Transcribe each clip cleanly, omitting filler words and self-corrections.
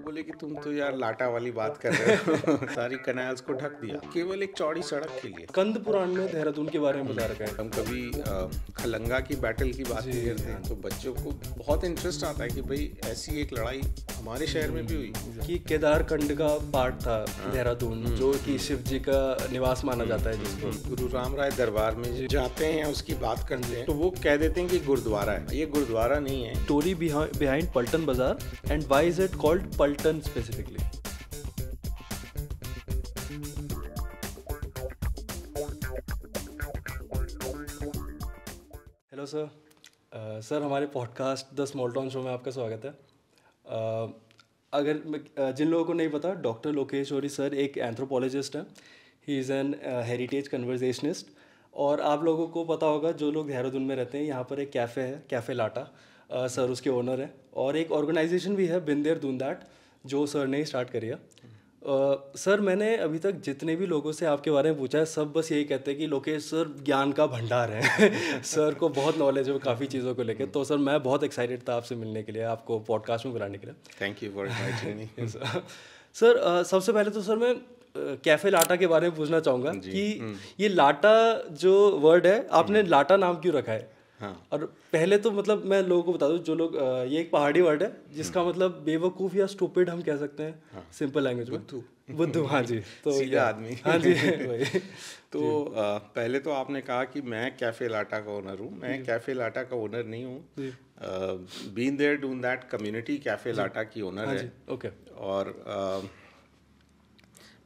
वो बोले कि तुम तो यार लाटा वाली बात कर रहे हो। सारी कैनाल्स को ढक दिया केवल एक चौड़ी सड़क के लिए। कंद पुराण में देहरादून के बारे में बता रखा है। हम कभी खलंगा की बैटल की बात करते हैं तो बच्चों को बहुत इंटरेस्ट आता है कि भाई ऐसी एक लड़ाई हमारे शहर में भी हुई कि केदारखंड का पार्ट था देहरादून, जो कि शिव जी का निवास माना जाता है, जिसको गुरु राम राय दरबार में जाते हैं उसकी बात करते हैं तो वो कह देते हैं कि गुरुद्वारा है, ये गुरुद्वारा नहीं है। Story behind Paltan Bazaar and why is it called Paltan specifically. Hello sir, sir हमारे podcast the small town show में आपका स्वागत है। अगर जिन लोगों को नहीं पता, डॉक्टर लोकेश औरी सर एक एंथ्रोपोलॉजिस्ट हैं, ही इज़ एन हेरिटेज कन्वर्सेशनिस्ट। और आप लोगों को पता होगा जो लोग देहरादून में रहते हैं, यहाँ पर एक कैफ़े है, कैफ़े लाटा, सर उसके ओनर हैं। और एक ऑर्गेनाइजेशन भी है बीन देयर डन दैट, जो सर ने ही स्टार्ट करी है। सर मैंने अभी तक जितने भी लोगों से आपके बारे में पूछा है, सब बस यही कहते हैं कि लोकेश सर ज्ञान का भंडार है। सर को बहुत नॉलेज है काफ़ी चीज़ों को लेकर। तो सर मैं बहुत एक्साइटेड था आपसे मिलने के लिए, आपको पॉडकास्ट में बुलाने के लिए। Thank you for inviting me. Sir सबसे पहले तो सर मैं कैफ़े लाटा के बारे में पूछना चाहूँगा कि ये लाटा जो वर्ड है, आपने लाटा नाम क्यों रखा है? हाँ। और पहले तो मतलब मैं लोगों को बता दूं, जो लोग ये एक पहाड़ी वर्ड है जिसका मतलब बेवकूफ़ या स्टूपिड हम कह सकते हैं। हाँ। सिंपल लैंग्वेज में बुद्धू। हाँ जी, तो सीधा आदमी। हाँ जी। तो पहले तो आपने कहा कि मैं कैफ़े लाटा का ओनर हूँ। मैं कैफ़े लाटा का ओनर नहीं हूँ, been there done that community cafe लाटा की ओनर है। ओके। और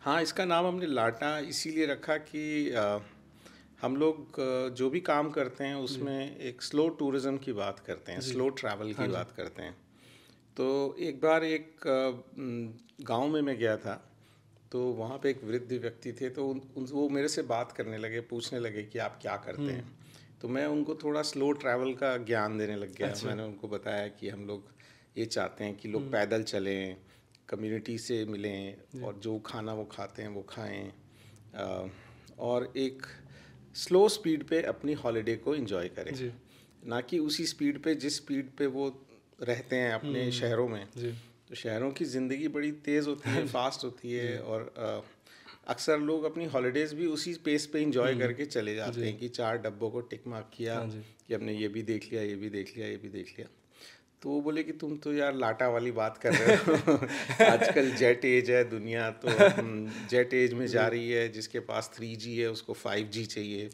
हाँ, इसका नाम हमने लाटा इसीलिए रखा कि हम लोग जो भी काम करते हैं उसमें एक स्लो टूरिज़म की बात करते हैं, स्लो ट्रैवल की बात करते हैं। तो एक बार एक गांव में मैं गया था, तो वहाँ पे एक वृद्ध व्यक्ति थे, तो वो मेरे से बात करने लगे, पूछने लगे कि आप क्या करते हैं। तो मैं उनको थोड़ा स्लो ट्रैवल का ज्ञान देने लग गया। मैंने उनको बताया कि हम लोग ये चाहते हैं कि लोग पैदल चलें, कम्युनिटी से मिलें और जो खाना वो खाते हैं वो खाएँ और एक स्लो स्पीड पे अपनी हॉलीडे को एंजॉय करें, ना कि उसी स्पीड पे जिस स्पीड पे वो रहते हैं अपने शहरों में। तो शहरों की ज़िंदगी बड़ी तेज़ होती है, फास्ट होती है, और अक्सर लोग अपनी हॉलीडेज़ भी उसी पेस पे एंजॉय करके चले जाते हैं कि 4 डब्बों को टिक मार्क किया कि हमने ये भी देख लिया, ये भी देख लिया, ये भी देख लिया। तो वो बोले कि तुम तो यार लाटा वाली बात कर रहे हो। आजकल जेट एज है, दुनिया तो जेट एज में जा रही है, जिसके पास 3G है उसको 5G चाहिए,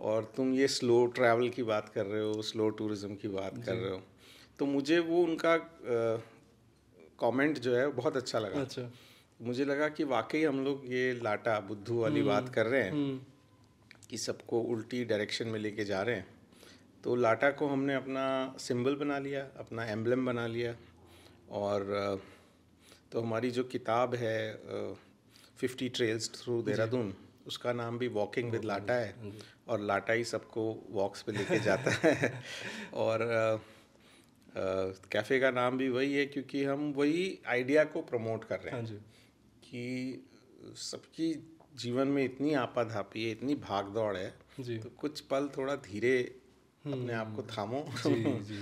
और तुम ये स्लो ट्रैवल की बात कर रहे हो, स्लो टूरिज़म की बात कर रहे हो। तो मुझे वो उनका कमेंट जो है बहुत अच्छा लगा। अच्छा। मुझे लगा कि वाकई हम लोग ये लाटा बुद्धू वाली बात कर रहे हैं कि सबको उल्टी डायरेक्शन में लेके जा रहे हैं। तो लाटा को हमने अपना सिंबल बना लिया, अपना एम्ब्लम बना लिया। और तो हमारी जो किताब है 50 Trails थ्रू देहरादून, उसका नाम भी वॉकिंग विद लाटा है, और लाटा ही सबको वॉक्स पे लेके जाता है। और कैफ़े का नाम भी वही है क्योंकि हम वही आइडिया को प्रमोट कर रहे हैं कि सबकी जीवन में इतनी आपाधापी है, इतनी भागदौड़ है, तो कुछ पल थोड़ा धीरे अपने आप को थामो। जी।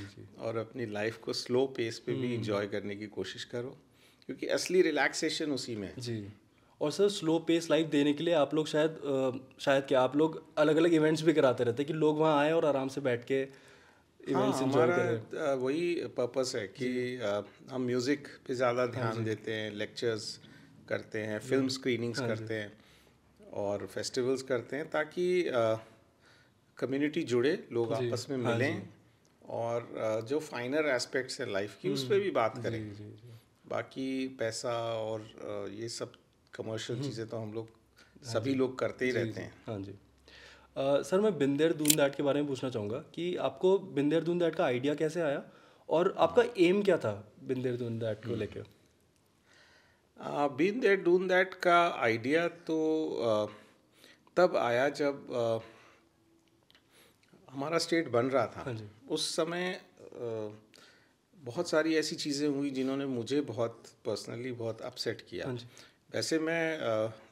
और अपनी लाइफ को स्लो पेस पे भी इंजॉय करने की कोशिश करो, क्योंकि असली रिलैक्सेशन उसी में है। जी। और सर स्लो पेस लाइफ देने के लिए आप लोग शायद क्या आप लोग अलग अलग इवेंट्स भी कराते रहते हैं कि लोग वहाँ आए और आराम से बैठ के इवेंट्स एंजॉय करें? हाँ, वही पर्पस है कि हम म्यूज़िक पे ज़्यादा ध्यान देते हैं, लेक्चर्स करते हैं, फिल्म स्क्रीनिंग्स करते हैं और फेस्टिवल्स करते हैं, ताकि कम्युनिटी जुड़े, लोग आपस में मिलें। हाँ, और जो फाइनर एस्पेक्ट्स है लाइफ की उस पर भी बात करें। जी। बाकी पैसा और ये सब कमर्शियल चीज़ें तो हम लोग सभी लोग करते ही रहते हैं। हाँ जी। सर मैं बीन देयर डन दैट के बारे में पूछना चाहूँगा कि आपको बीन देयर डन दैट का आइडिया कैसे आया और आपका एम क्या था बीन देयर डन दैट को लेकर? बीन देयर डन दैट का आइडिया तो तब आया जब हमारा स्टेट बन रहा था। उस समय बहुत सारी ऐसी चीज़ें हुई जिन्होंने मुझे बहुत पर्सनली बहुत अपसेट किया। वैसे मैं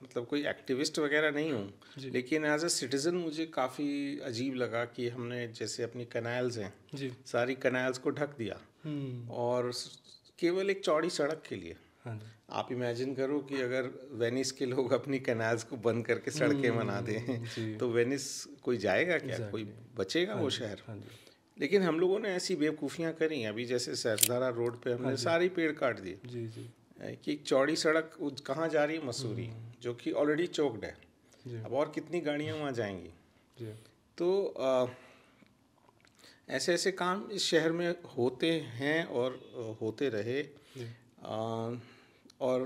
मतलब कोई एक्टिविस्ट वगैरह नहीं हूँ, लेकिन एज अ सिटीज़न मुझे काफ़ी अजीब लगा कि हमने जैसे अपनी कैनाल्स हैं, सारी कैनाल्स को ढक दिया और केवल एक चौड़ी सड़क के लिए। आप इमेजिन करो कि अगर वेनिस के लोग अपनी कैनाल्स को बंद करके सड़कें बना दें तो वेनिस कोई जाएगा क्या, कोई बचेगा वो शहर? लेकिन हम लोगों ने ऐसी बेवकूफ़ियाँ करी। अभी जैसे सरदारा रोड पे हमने सारे पेड़ काट दिए कि एक चौड़ी सड़क कहाँ जा रही है, मसूरी, जो कि ऑलरेडी चौकड है, अब और कितनी गाड़ियाँ वहाँ जाएंगी? तो ऐसे ऐसे काम इस शहर में होते हैं और होते रहे। और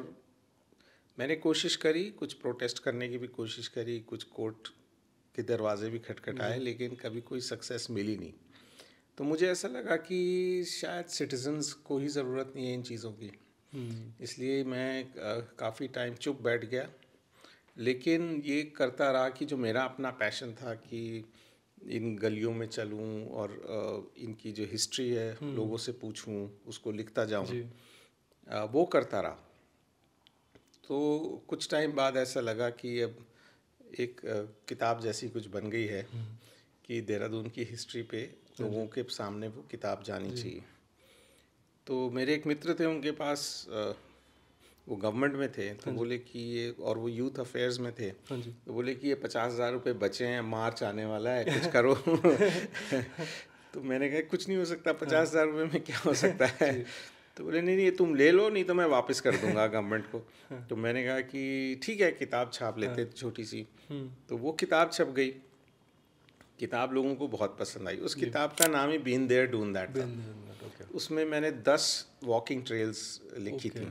मैंने कोशिश करी, कुछ प्रोटेस्ट करने की भी कोशिश करी, कुछ कोर्ट के दरवाजे भी खटखटाए, लेकिन कभी कोई सक्सेस मिली नहीं। तो मुझे ऐसा लगा कि शायद सिटीजन्स को ही ज़रूरत नहीं है इन चीज़ों की, इसलिए मैं काफ़ी टाइम चुप बैठ गया। लेकिन ये करता रहा कि जो मेरा अपना पैशन था कि इन गलियों में चलूं और इनकी जो हिस्ट्री है लोगों से पूछूं, उसको लिखता जाऊं, वो करता रहा। तो कुछ टाइम बाद ऐसा लगा कि अब एक किताब जैसी कुछ बन गई है कि देहरादून की हिस्ट्री पे लोगों के सामने वो किताब जानी चाहिए। तो मेरे एक मित्र थे, उनके पास वो गवर्नमेंट में थे, तो बोले कि ये, और वो यूथ अफेयर्स में थे, तो बोले कि ये 50,000 रुपये बचे हैं, मार्च आने वाला है, कुछ करो। तो मैंने कहा कुछ नहीं हो सकता, 50,000 रुपये में क्या हो सकता है? तो बोले नहीं, ये तुम ले लो, नहीं तो मैं वापस कर दूंगा गवर्नमेंट को। तो मैंने कहा कि ठीक है, किताब छाप लेते छोटी सी। तो वो किताब छप गई, किताब लोगों को बहुत पसंद आई। उस किताब का नाम ही बीन देयर डून दैट था। उसमें मैंने 10 वॉकिंग ट्रेल्स लिखी थी।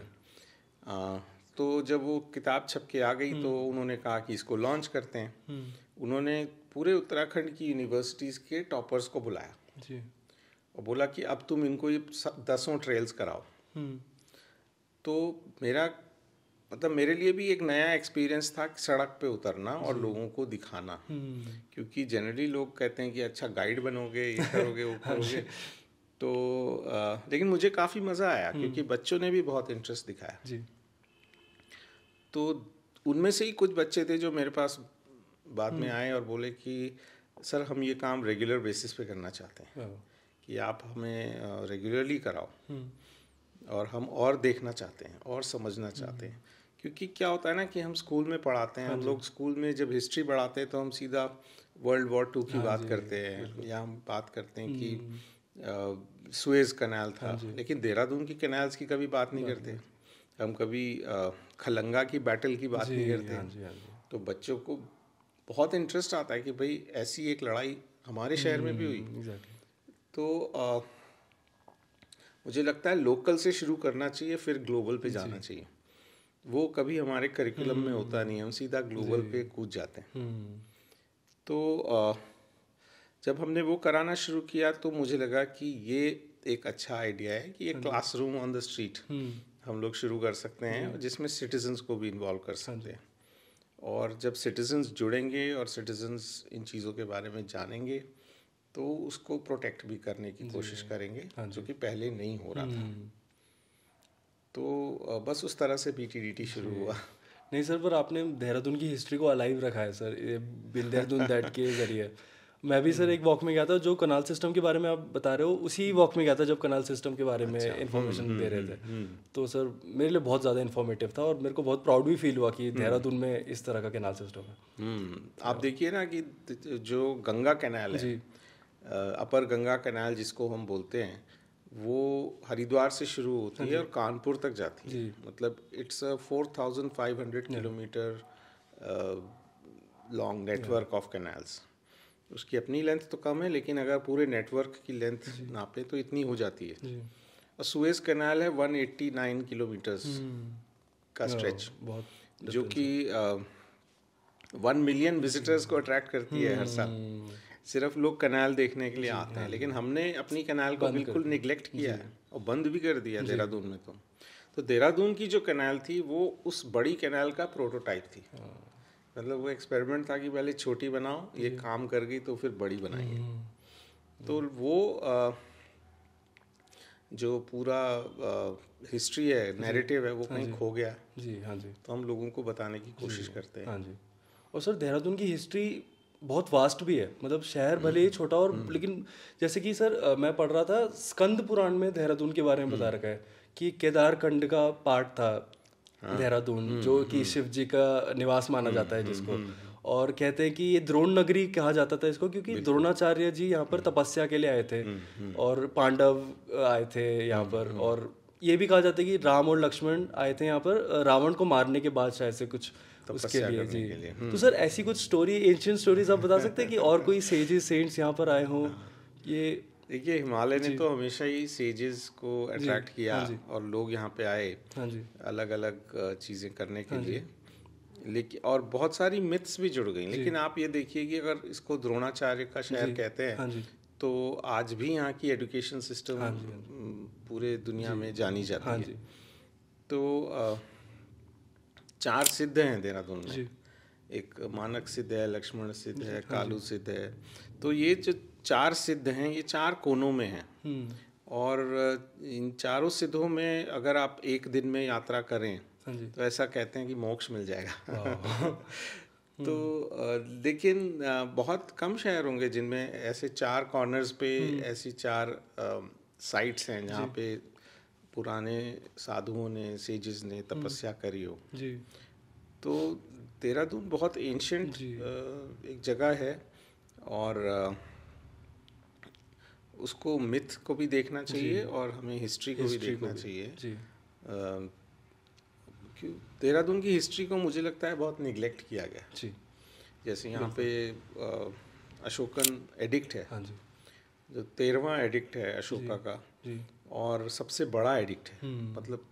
तो जब वो किताब छप के आ गई तो उन्होंने कहा कि इसको लॉन्च करते हैं। उन्होंने पूरे उत्तराखंड की यूनिवर्सिटीज़ के टॉपर्स को बुलाया जी, और बोला कि अब तुम इनको ये 10 ट्रेल्स कराओ। तो मेरा मतलब मेरे लिए भी एक नया एक्सपीरियंस था कि सड़क पे उतरना और लोगों को दिखाना, क्योंकि जनरली लोग कहते हैं कि अच्छा गाइड बनोगे, ये करोगे, वो करोगे। तो लेकिन मुझे काफ़ी मज़ा आया क्योंकि बच्चों ने भी बहुत इंटरेस्ट दिखाया जी। तो उनमें से ही कुछ बच्चे थे जो मेरे पास बाद में आए और बोले कि सर हम ये काम रेगुलर बेसिस पे करना चाहते हैं, कि आप हमें रेगुलरली कराओ और हम और देखना चाहते हैं और समझना चाहते हैं। क्योंकि क्या होता है ना कि हम स्कूल में पढ़ाते हैं, हम लोग स्कूल में जब हिस्ट्री पढ़ाते हैं तो हम सीधा वर्ल्ड वॉर 2 की बात करते हैं, या हम बात करते हैं कि स्वेज कैनाल था, लेकिन देहरादून की कैनाल्स की कभी बात नहीं करते हम, कभी खलंगा की बैटल की बात नहीं करते। तो बच्चों को बहुत इंटरेस्ट आता है कि भाई ऐसी एक लड़ाई हमारे शहर में भी हुई। तो मुझे लगता है लोकल से शुरू करना चाहिए, फिर ग्लोबल पे जाना चाहिए। वो कभी हमारे करिकुलम में होता नहीं है, हम सीधा ग्लोबल पे कूद जाते हैं। तो जब हमने वो कराना शुरू किया तो मुझे लगा कि ये एक अच्छा आइडिया है कि ये क्लासरूम ऑन द स्ट्रीट हम लोग शुरू कर सकते हैं, जिसमें सिटीजन्स को भी इन्वॉल्व कर सकते हैं। और जब सिटीजन्स जुड़ेंगे और सिटीजन्स इन चीज़ों के बारे में जानेंगे तो उसको प्रोटेक्ट भी करने की कोशिश करेंगे, जो कि पहले नहीं हो रहा था। तो बस उस तरह से BTDT शुरू हुआ। नहीं सर, पर आपने देहरादून की हिस्ट्री को अलाइव रखा है सर, बीन देहरादून दैट के जरिए। मैं भी सर एक वॉक में गया था, जो कनाल सिस्टम के बारे में आप बता रहे हो उसी वॉक में गया था जब कनाल सिस्टम के बारे में इन्फॉर्मेशन दे रहे थे। तो सर मेरे लिए बहुत ज़्यादा इन्फॉर्मेटिव था और मेरे को बहुत प्राउड भी फील हुआ कि देहरादून में इस तरह का कैनाल सिस्टम है। आप देखिए ना कि जो गंगा कैनाल है, अपर गंगा कैनाल जिसको हम बोलते हैं, वो हरिद्वार से शुरू होती है और कानपुर तक जाती है। मतलब it's a 4500 kilometre long network of canals. उसकी अपनी लेंथ तो कम है, लेकिन अगर पूरे नेटवर्क की लेंथ नापें तो इतनी हो जाती है। और सुएज कैनाल है 189 किलोमीटर्स का स्ट्रेच, जो कि 1 मिलियन विजिटर्स को अट्रैक्ट करती है हर साल। सिर्फ लोग कैनाल देखने के लिए आते हैं, लेकिन हमने अपनी कैनाल को बिल्कुल निगलेक्ट किया है और बंद भी कर दिया देहरादून में। तो देहरादून की जो कैनाल थी वो उस बड़ी कैनाल का प्रोटोटाइप थी। मतलब वो एक्सपेरिमेंट था कि पहले छोटी बनाओ, ये काम कर गई तो फिर बड़ी बनाएंगे। तो वो जो पूरा हिस्ट्री है, नैरेटिव है, वो कहीं खो गया जी। हाँ जी, तो हम लोगों को बताने की कोशिश करते हैं। हाँ जी। और सर देहरादून की हिस्ट्री बहुत वास्ट भी है, मतलब शहर भले ही छोटा और, लेकिन जैसे कि सर मैं पढ़ रहा था स्कंद पुराण में देहरादून के बारे में बता रखा है कि केदारखंड का पार्ट था देहरादून, जो कि शिव जी का निवास माना जाता है जिसको, और कहते हैं कि ये द्रोण नगरी कहा जाता था इसको, क्योंकि द्रोणाचार्य जी यहाँ पर तपस्या के लिए आए थे और पांडव आए थे यहाँ पर। और ये भी कहा जाता है कि राम और लक्ष्मण आए थे यहाँ पर रावण को मारने के बाद शायद से कुछ उसके लिए जी तो सर ऐसी कुछ स्टोरी, एंशियंट स्टोरीज आप बता सकते हैं कि और कोई सेजेस सेंट्स यहाँ पर आए हों? ये देखिए हिमालय ने तो हमेशा ही सेजेस को अट्रैक्ट किया और लोग यहाँ पे आए अलग अलग चीज़ें करने के लिए, लेकिन और बहुत सारी मिथ्स भी जुड़ गई। लेकिन आप ये देखिए कि अगर इसको द्रोणाचार्य का शहर कहते हैं तो आज भी यहाँ की एजुकेशन सिस्टम पूरे दुनिया में जानी जाती है। तो चार सिद्ध हैं देहरादून में, एक मानक सिद्ध है, लक्ष्मण सिद्ध है, कालू सिद्ध है। तो ये जो चार सिद्ध हैं ये चार कोनों में हैं और इन चारों सिद्धों में अगर आप एक दिन में यात्रा करें तो ऐसा कहते हैं कि मोक्ष मिल जाएगा। तो लेकिन बहुत कम शहर होंगे जिनमें ऐसे चार कॉर्नर्स पे ऐसी चार साइट्स हैं जहाँ पे पुराने साधुओं ने, सेजिस ने तपस्या करी हो। तो देहरादून बहुत एंशिएंट एक जगह है और उसको मिथ को भी देखना चाहिए और हमें हिस्ट्री को भी देखना चाहिए। क्यों देहरादून की हिस्ट्री को मुझे लगता है बहुत निगलेक्ट किया गया जी। जैसे यहाँ पे अशोकन एडिक्ट है, जो 13वां एडिक्ट है अशोका का और सबसे बड़ा एडिक्ट है। मतलब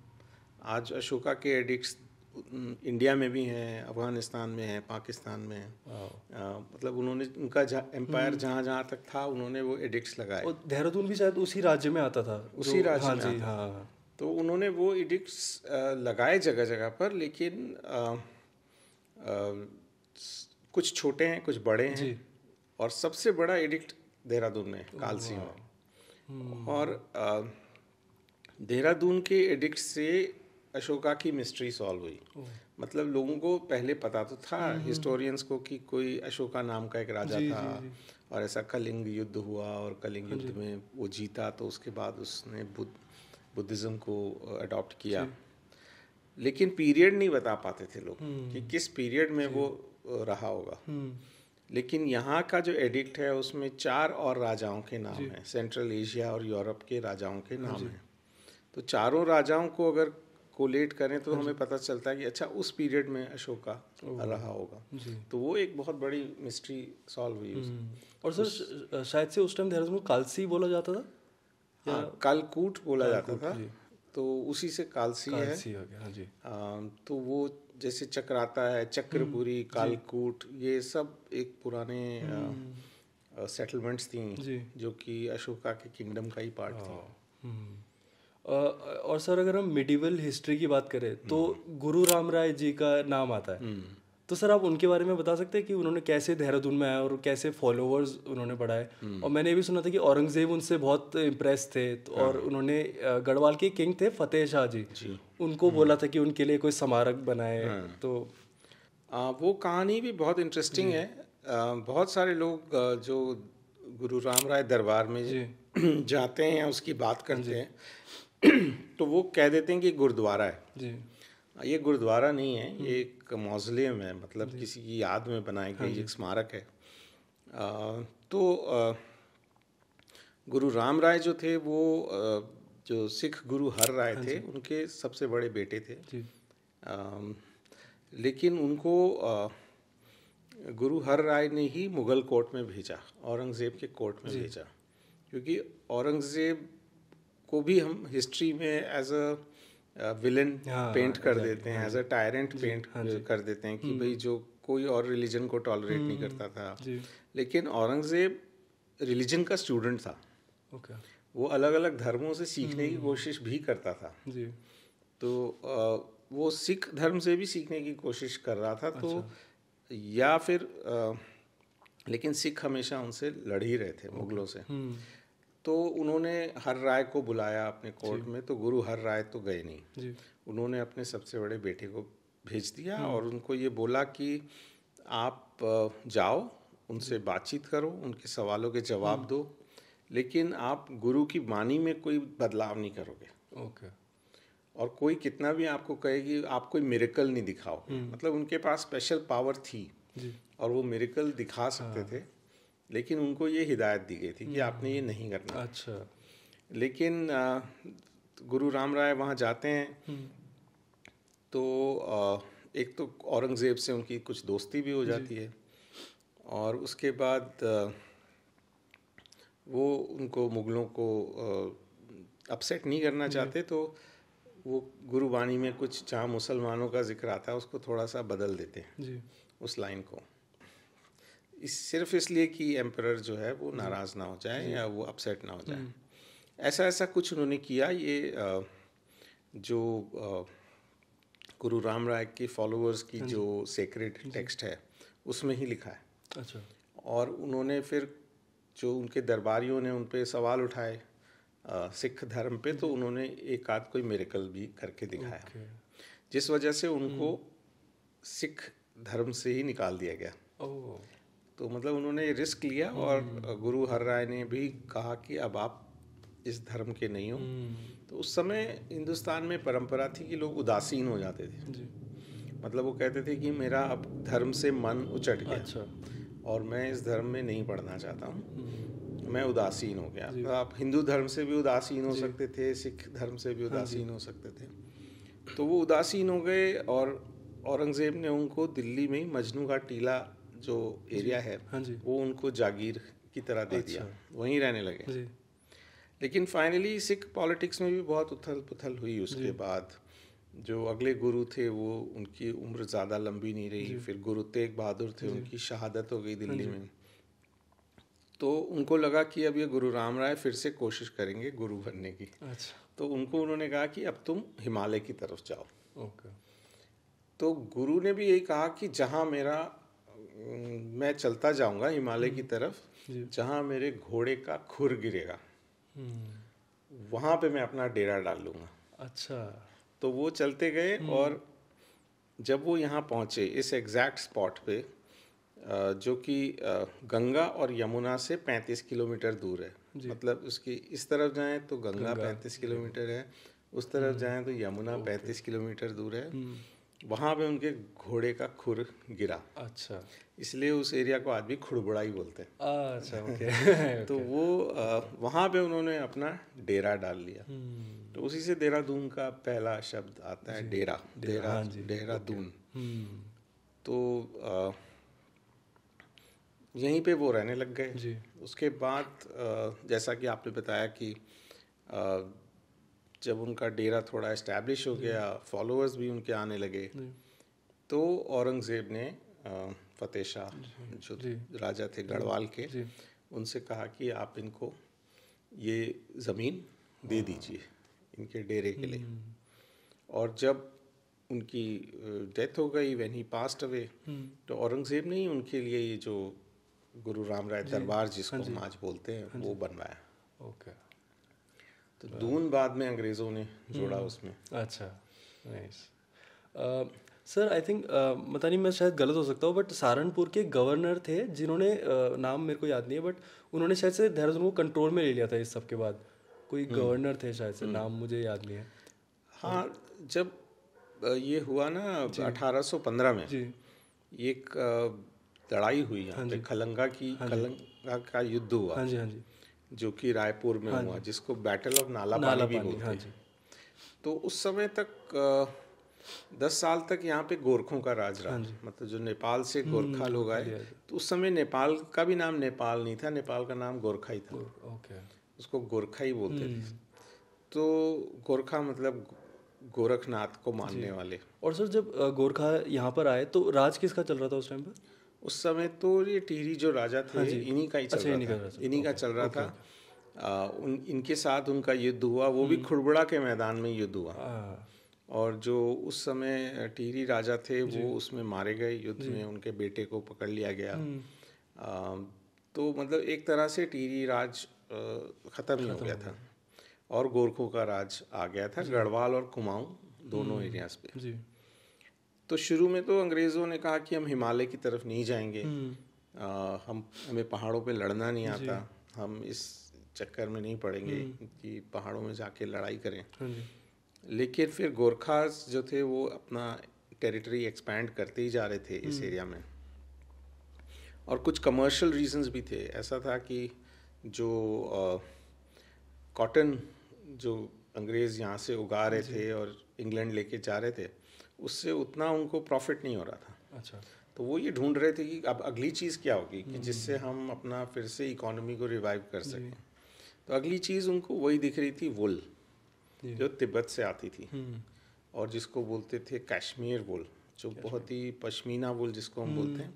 आज अशोका के एडिक्ट्स इंडिया में भी हैं, अफगानिस्तान में हैं, पाकिस्तान में हैं। मतलब उन्होंने उनका एम्पायर जहाँ जहाँ तक था उन्होंने वो एडिक्ट्स लगाए और देहरादून भी शायद उसी राज्य में आता था, उसी राज्य में आता था। तो उन्होंने वो एडिक्ट्स लगाए जगह जगह पर, लेकिन कुछ छोटे हैं कुछ बड़े हैं और सबसे बड़ा एडिक्ट देहरादून में कालसी में। और देहरादून के एडिक्ट से अशोका की मिस्ट्री सॉल्व हुई। मतलब लोगों को पहले पता तो था हिस्टोरियंस को कि कोई अशोका नाम का एक राजा था और ऐसा कलिंग युद्ध हुआ और कलिंग युद्ध में वो जीता, तो उसके बाद उसने बुद्धिज़्म को अडॉप्ट किया। लेकिन पीरियड नहीं बता पाते थे लोग कि किस पीरियड में वो रहा होगा। लेकिन यहाँ का जो एडिक्ट है उसमें चार और राजाओं के नाम हैं, सेंट्रल एशिया और यूरोप के राजाओं के नाम हैं। तो चारों राजाओं को अगर कोलेट करें तो हमें पता चलता है कि अच्छा उस पीरियड में अशोका रहा होगा। तो वो एक बहुत बड़ी मिस्ट्री सॉल्व हुई। और सर शायद से उस टाइम देहरादून को कालसी बोला जाता था, कालकूट बोला जाता था, तो उसी से कालसी है। तो वो जैसे चक्राता है, चक्रपुरी, कालकूट, ये सब एक पुराने सेटलमेंट्स थी जो कि अशोका के किंगडम का ही पार्ट थी। और सर अगर हम मिडिवल हिस्ट्री की बात करें तो गुरु राम राय जी का नाम आता है, तो सर आप उनके बारे में बता सकते हैं कि उन्होंने कैसे देहरादून में आए और कैसे फॉलोअर्स उन्होंने बढ़ाए? और मैंने ये भी सुना था कि औरंगजेब उनसे बहुत इम्प्रेस थे और उन्होंने गढ़वाल के किंग थे फतेह शाह जी, उनको बोला था कि उनके लिए कोई स्मारक बनाए। तो वो कहानी भी बहुत इंटरेस्टिंग है। बहुत सारे लोग जो गुरु राम राय दरबार में जाते हैं उसकी बात करते हैं तो वो कह देते हैं कि गुरुद्वारा है। ये गुरुद्वारा नहीं है, ये एक मौजलियम है, मतलब किसी की याद में बनाई गई एक स्मारक है। तो गुरु राम राय जो थे वो जो सिख गुरु हर राय थे उनके सबसे बड़े बेटे थे। लेकिन उनको गुरु हर राय ने ही मुग़ल कोर्ट में भेजा, औरंगज़ेब के कोर्ट में भेजा, क्योंकि औरंगज़ेब को भी हम हिस्ट्री में एज अ विलन पेंट कर देते हैं, एज अ टायरेंट पेंट कर देते हैं कि भाई जो कोई और रिलीजन को टॉलरेट नहीं करता था। लेकिन औरंगज़ेब रिलीजन का स्टूडेंट था, वो अलग अलग धर्मों से सीखने की कोशिश भी करता था। तो वो सिख धर्म से भी सीखने की कोशिश कर रहा था। तो या फिर लेकिन सिख हमेशा उनसे लड़ ही रहे थे मुगलों से। तो उन्होंने हर राय को बुलाया अपने कोर्ट में, तो गुरु हर राय तो गए नहीं जी। उन्होंने अपने सबसे बड़े बेटे को भेज दिया और उनको ये बोला कि आप जाओ, उनसे बातचीत करो, उनके सवालों के जवाब दो, लेकिन आप गुरु की वाणी में कोई बदलाव नहीं करोगे। ओके। और कोई कितना भी आपको कहे कि आप कोई मिरेकल नहीं दिखाओ, मतलब उनके पास स्पेशल पावर थी और वो मिरेकल दिखा सकते थे, लेकिन उनको ये हिदायत दी गई थी कि आपने ये नहीं करना। अच्छा। लेकिन गुरु राम राय वहाँ जाते हैं तो एक तो औरंगज़ेब से उनकी कुछ दोस्ती भी हो जाती है और उसके बाद वो उनको मुग़लों को अपसेट नहीं करना चाहते, तो वो गुरुबानी में कुछ जहाँ मुसलमानों का जिक्र आता है उसको थोड़ा सा बदल देते हैं जी। उस लाइन को सिर्फ इसलिए कि एम्परर जो है वो नाराज़ ना हो जाए या वो अपसेट ना हो जाए, ऐसा ऐसा कुछ उन्होंने किया। ये जो गुरु राम राय के फॉलोअर्स की जो सेक्रेड टेक्स्ट है उसमें ही लिखा है। अच्छा। और उन्होंने फिर जो उनके दरबारियों ने उन पर सवाल उठाए सिख धर्म पे, तो उन्होंने एक आध कोई मिरेकल भी करके दिखाया जिस वजह से उनको सिख धर्म से ही निकाल दिया गया। तो मतलब उन्होंने रिस्क लिया और गुरु हर राय ने भी कहा कि अब आप इस धर्म के नहीं हो। तो उस समय हिंदुस्तान में परंपरा थी कि लोग उदासीन हो जाते थे जी। मतलब वो कहते थे कि मेरा अब धर्म से मन उचट गया। अच्छा। और मैं इस धर्म में नहीं पढ़ना चाहता हूँ, मैं उदासीन हो गया। तो आप हिंदू धर्म से भी उदासीन हो सकते थे, सिख धर्म से भी उदासीन हो सकते थे। तो वो उदासीन हो गए और औरंगज़ेब ने उनको दिल्ली में मजनू का टीला जो एरिया है वो उनको जागीर की तरह दे दिया, वहीं रहने लगे। लेकिन फाइनली सिख पॉलिटिक्स में भी बहुत उथल पुथल हुई। उसके बाद जो अगले गुरु थे वो उनकी उम्र ज़्यादा लंबी नहीं रही। फिर गुरु तेग बहादुर थे, उनकी शहादत हो गई दिल्ली में। तो उनको लगा कि अब ये गुरु राम राय फिर से कोशिश करेंगे गुरु बनने की। अच्छा। तो उनको उन्होंने कहा कि अब तुम हिमालय की तरफ जाओ। ओके। तो गुरु ने भी यही कहा कि जहाँ मेरा मैं चलता जाऊँगा हिमालय की तरफ, जहाँ मेरे घोड़े का खुर गिरेगा वहाँ पे मैं अपना डेरा डाल लूँगा। अच्छा। तो वो चलते गए और जब वो यहाँ पहुँचे इस एग्जैक्ट स्पॉट पे जो कि गंगा और यमुना से 35 किलोमीटर दूर है, मतलब उसकी इस तरफ जाएं तो गंगा 35 किलोमीटर है, उस तरफ जाएं तो यमुना 35 किलोमीटर दूर है, वहाँ पे उनके घोड़े का खुर गिरा। अच्छा। इसलिए उस एरिया को आदमी खुड़बुड़ा ही बोलते हैं। अच्छा। ओके। तो वो वहाँ पे उन्होंने अपना डेरा डाल लिया। तो उसी से देहरादून का पहला शब्द आता है, डेरा। देहरादून। तो यहीं पे वो रहने लग गए। उसके बाद जैसा कि आपने बताया कि जब उनका डेरा थोड़ा इस्टेब्लिश हो गया, फॉलोअर्स भी उनके आने लगे, तो औरंगज़ेब ने फतेह शाह जो राजा थे गढ़वाल के, उनसे कहा कि आप इनको ये ज़मीन दे दीजिए इनके डेरे के लिए। और जब उनकी डेथ हो गई, व्हेन ही पास्ट अवे, तो औरंगज़ेब ने ही उनके लिए ये जो गुरु राम राय दरबार जिसको हम आज बोलते हैं वो बनवाया। ओके। तो दून बाद में अंग्रेज़ों ने जोड़ा उसमें। अच्छा। नाइस। सर, आई थिंक पता नहीं, मैं शायद गलत हो सकता हूँ, बट सहारनपुर के गवर्नर थे जिन्होंने नाम मेरे को याद नहीं है, बट उन्होंने शायद से देहरादून को कंट्रोल में ले लिया था इस सब के बाद। कोई गवर्नर थे शायद से, नाम मुझे याद नहीं है। हाँ, जब ये हुआ ना 1815 में एक लड़ाई हुई यहाँ, खलंगा का युद्ध हुआ। हाँ जी। हाँ जी। जो कि रायपुर में हुआ, जिसको बैटल ऑफ नालापानी भी बोलते हैं। हाँ। तो उस समय तक 10 साल तक यहाँ पे गोरखों का राज रहा। हाँ। मतलब जो नेपाल से गोरखा लोग आए, तो उस समय नेपाल का भी नाम नेपाल नहीं था, नेपाल का नाम गोरखा ही था। ओके। उसको गोरखा ही बोलते थे। तो गोरखा मतलब गोरखनाथ को मानने वाले। और सर, जब गोरखा यहाँ पर आए तो राज किसका चल रहा था उस टाइम पर? उस समय तो ये टिहरी जो राजा थे इन्हीं का ही चल रहा था। इनके साथ उनका युद्ध हुआ, वो भी खुड़बुड़ा के मैदान में युद्ध हुआ। और जो उस समय टिहरी राजा थे वो उसमें मारे गए युद्ध में, उनके बेटे को पकड़ लिया गया। तो मतलब एक तरह से टिहरी राज ख़त्म ही हो गया था और गोरखों का राज आ गया था गढ़वाल और कुमाऊं दोनों एरियाज पे। तो शुरू में तो अंग्रेज़ों ने कहा कि हम हिमालय की तरफ नहीं जाएंगे, हमें पहाड़ों पे लड़ना नहीं आता, हम इस चक्कर में नहीं पड़ेंगे कि पहाड़ों में जाके लड़ाई करें। लेकिन फिर गोरखास जो थे वो अपना टेरिटरी एक्सपैंड करते ही जा रहे थे इस एरिया में, और कुछ कमर्शियल रीजंस भी थे। ऐसा था कि जो कॉटन जो अंग्रेज़ यहाँ से उगा रहे थे और इंग्लैंड लेके जा रहे थे, उससे उतना उनको प्रॉफिट नहीं हो रहा था। अच्छा, तो वो ये ढूंढ रहे थे कि अब अगली चीज़ क्या होगी कि जिससे हम अपना फिर से इकोनॉमी को रिवाइव कर सकें। तो अगली चीज़ उनको वही दिख रही थी, वुल, जो तिब्बत से आती थी और जिसको बोलते थे कश्मीर वुल, जो बहुत ही पश्मीना वुल जिसको हम बोलते हैं।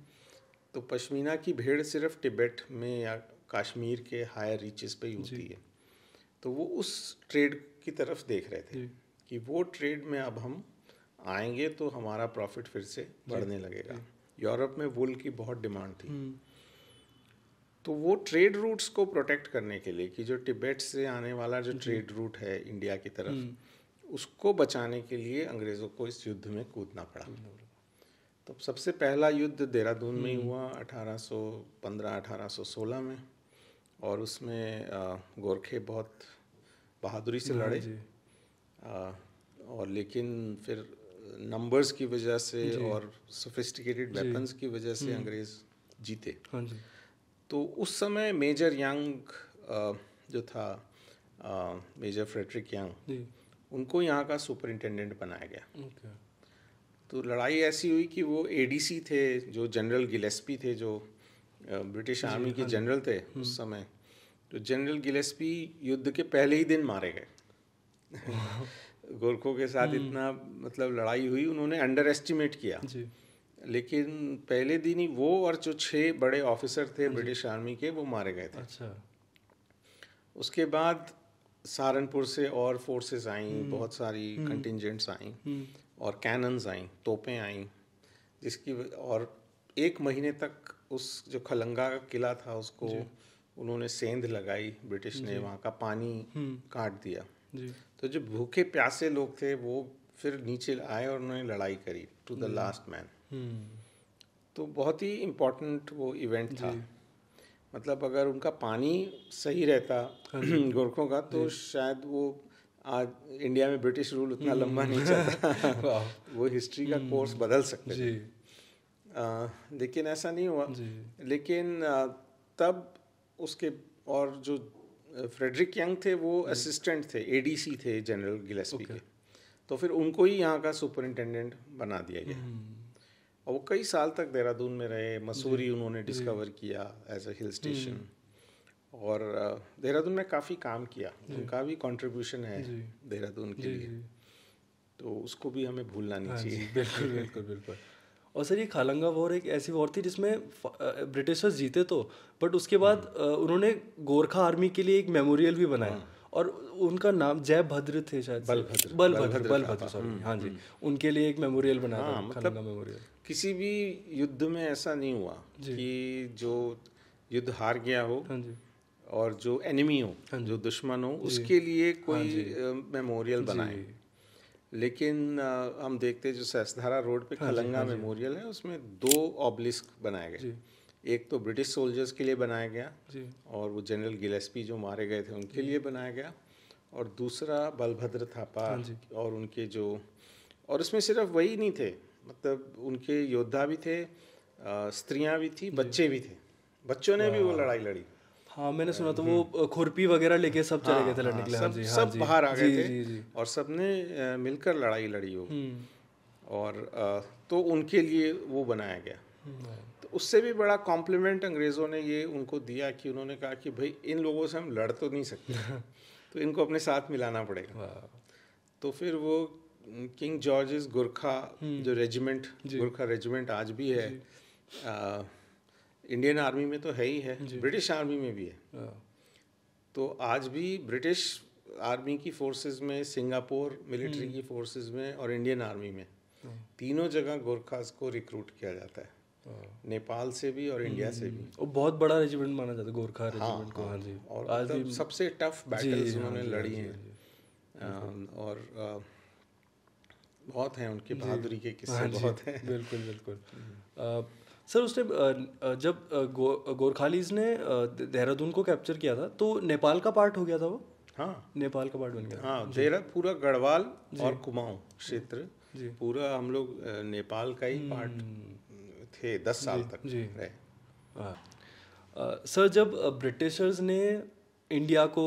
तो पश्मीना की भेड़ सिर्फ तिब्बत में या कश्मीर के हायर रीचेस पे ही होती है। तो वो उस ट्रेड की तरफ देख रहे थे कि वो ट्रेड में अब हम आएंगे तो हमारा प्रॉफिट फिर से बढ़ने लगेगा। यूरोप में वुल की बहुत डिमांड थी। तो वो ट्रेड रूट्स को प्रोटेक्ट करने के लिए कि जो तिब्बत से आने वाला जो ट्रेड रूट है इंडिया की तरफ, उसको बचाने के लिए अंग्रेज़ों को इस युद्ध में कूदना पड़ा। तो सबसे पहला युद्ध देहरादून में ही हुआ 1815-1816 में, और उसमें गोरखे बहुत बहादुरी से लड़े और लेकिन फिर नंबर्स की वजह से और सोफिस्टिकेटेड वेपन्स की वजह से अंग्रेज़ जीते। तो उस समय मेजर यंग जो था, मेजर फ्रेडरिक यंग, उनको यहाँ का सुपरिंटेंडेंट बनाया गया। तो लड़ाई ऐसी हुई कि वो एडीसी थे जो जनरल गिलेस्पी थे, जो ब्रिटिश आर्मी के जनरल थे उस समय। तो जनरल गिलेस्पी युद्ध के पहले ही दिन मारे गए गोरखों के साथ। इतना मतलब लड़ाई हुई, उन्होंने अंडर एस्टिमेट किया, लेकिन पहले दिन ही वो और जो 6 बड़े ऑफिसर थे ब्रिटिश आर्मी के, वो मारे गए थे। अच्छा। उसके बाद सहारनपुर से और फोर्सेस आई, बहुत सारी कंटिंजेंट्स आई और कैनन्स आई, तोपें आई, जिसकी और 1 महीने तक उस जो खलंगा का किला था उसको उन्होंने सेंध लगाई। ब्रिटिश ने वहाँ का पानी काट दिया। तो जो भूखे प्यासे लोग थे वो फिर नीचे आए और उन्होंने लड़ाई करी टू द लास्ट मैन। तो बहुत ही इम्पोर्टेंट वो इवेंट था। मतलब अगर उनका पानी सही रहता गोरखों का, तो शायद वो आज इंडिया में ब्रिटिश रूल उतना लंबा नहीं चलता वो हिस्ट्री का कोर्स बदल सकते थे। लेकिन ऐसा नहीं हुआ। लेकिन तब उसके और जो फ्रेडरिक यंग थे वो असिस्टेंट थे, एडीसी थे जनरल गिलेस्पी के। तो फिर उनको ही यहाँ का सुपरिंटेंडेंट बना दिया गया और वो कई साल तक देहरादून में रहे। मसूरी उन्होंने डिस्कवर किया एज ए हिल स्टेशन, और देहरादून में काफ़ी काम किया। उनका भी कंट्रीब्यूशन है देहरादून के लिए, तो उसको भी हमें भूलना नहीं चाहिए। बिल्कुल बिल्कुल बिल्कुल। और सर, ये खालंगा वॉर एक ऐसी वॉर थी जिसमें ब्रिटिशर्स जीते तो, बट उसके बाद उन्होंने गोरखा आर्मी के लिए एक मेमोरियल भी बनाया, और उनका नाम जयभद्र थे शायद, बलभद्र सॉरी, हाँ जी, उनके लिए एक मेमोरियल बनाया। खालंगा मेमोरियल। किसी भी युद्ध में ऐसा नहीं हुआ कि जो युद्ध हार गया हो और जो एनिमी हो, जो दुश्मन हो, उसके लिए कोई मेमोरियल बनाए। लेकिन हम देखते जो सहस्त्रधारा रोड पे खलंगा मेमोरियल है, उसमें 2 ऑबलिस्क बनाए गए। एक तो ब्रिटिश सोल्जर्स के लिए बनाया गया, और वो जनरल गिलेस्पी जो मारे गए थे उनके लिए बनाया गया, और दूसरा बलभद्र थापा और उनके जो, और उसमें सिर्फ वही नहीं थे, मतलब उनके योद्धा भी थे, स्त्रियाँ भी थी, बच्चे भी थे। बच्चों ने भी वो लड़ाई लड़ी। हाँ, मैंने सुना। तो वो खुरपी वगैरह लेके सब चले गए थे लड़ने के लिए। सब बाहर आ गए थे और सब ने मिलकर लड़ाई लड़ी हो, और तो उनके लिए वो बनाया गया। तो उससे भी बड़ा कॉम्प्लीमेंट अंग्रेज़ों ने ये उनको दिया कि उन्होंने कहा कि भाई इन लोगों से हम लड़ तो नहीं सकते, तो इनको अपने साथ मिलाना पड़ेगा। तो फिर वो किंग जॉर्जेस गोरखा जो रेजिमेंट, गोरखा रेजिमेंट आज भी है इंडियन आर्मी में, तो है ही है, ब्रिटिश आर्मी में भी है। तो आज भी ब्रिटिश आर्मी की फोर्सेस में, सिंगापुर मिलिट्री की फोर्सेस में और इंडियन आर्मी में, तीनों जगह गोरखास को रिक्रूट किया जाता है, नेपाल से भी और इंडिया से भी। और बहुत बड़ा रेजिमेंट माना जाता है गोरखा रेजिमेंट को। हाँ जी। और आज भी सबसे टफ बैटल्स उन्होंने लड़ी हैं, और बहुत हैं उनकी बहादुरी के किस्से, बहुत हैं। बिल्कुल बिल्कुल। सर, उसने जब गोरखालीज ने देहरादून को कैप्चर किया था, तो नेपाल का पार्ट हो गया था वो। हाँ नेपाल का पार्ट बन गया। हाँ देहरा पूरा गढ़वाल और कुमाऊं क्षेत्र पूरा हम लोग नेपाल का ही पार्ट थे 10 साल तक रहे। सर जब ब्रिटिशर्स ने इंडिया को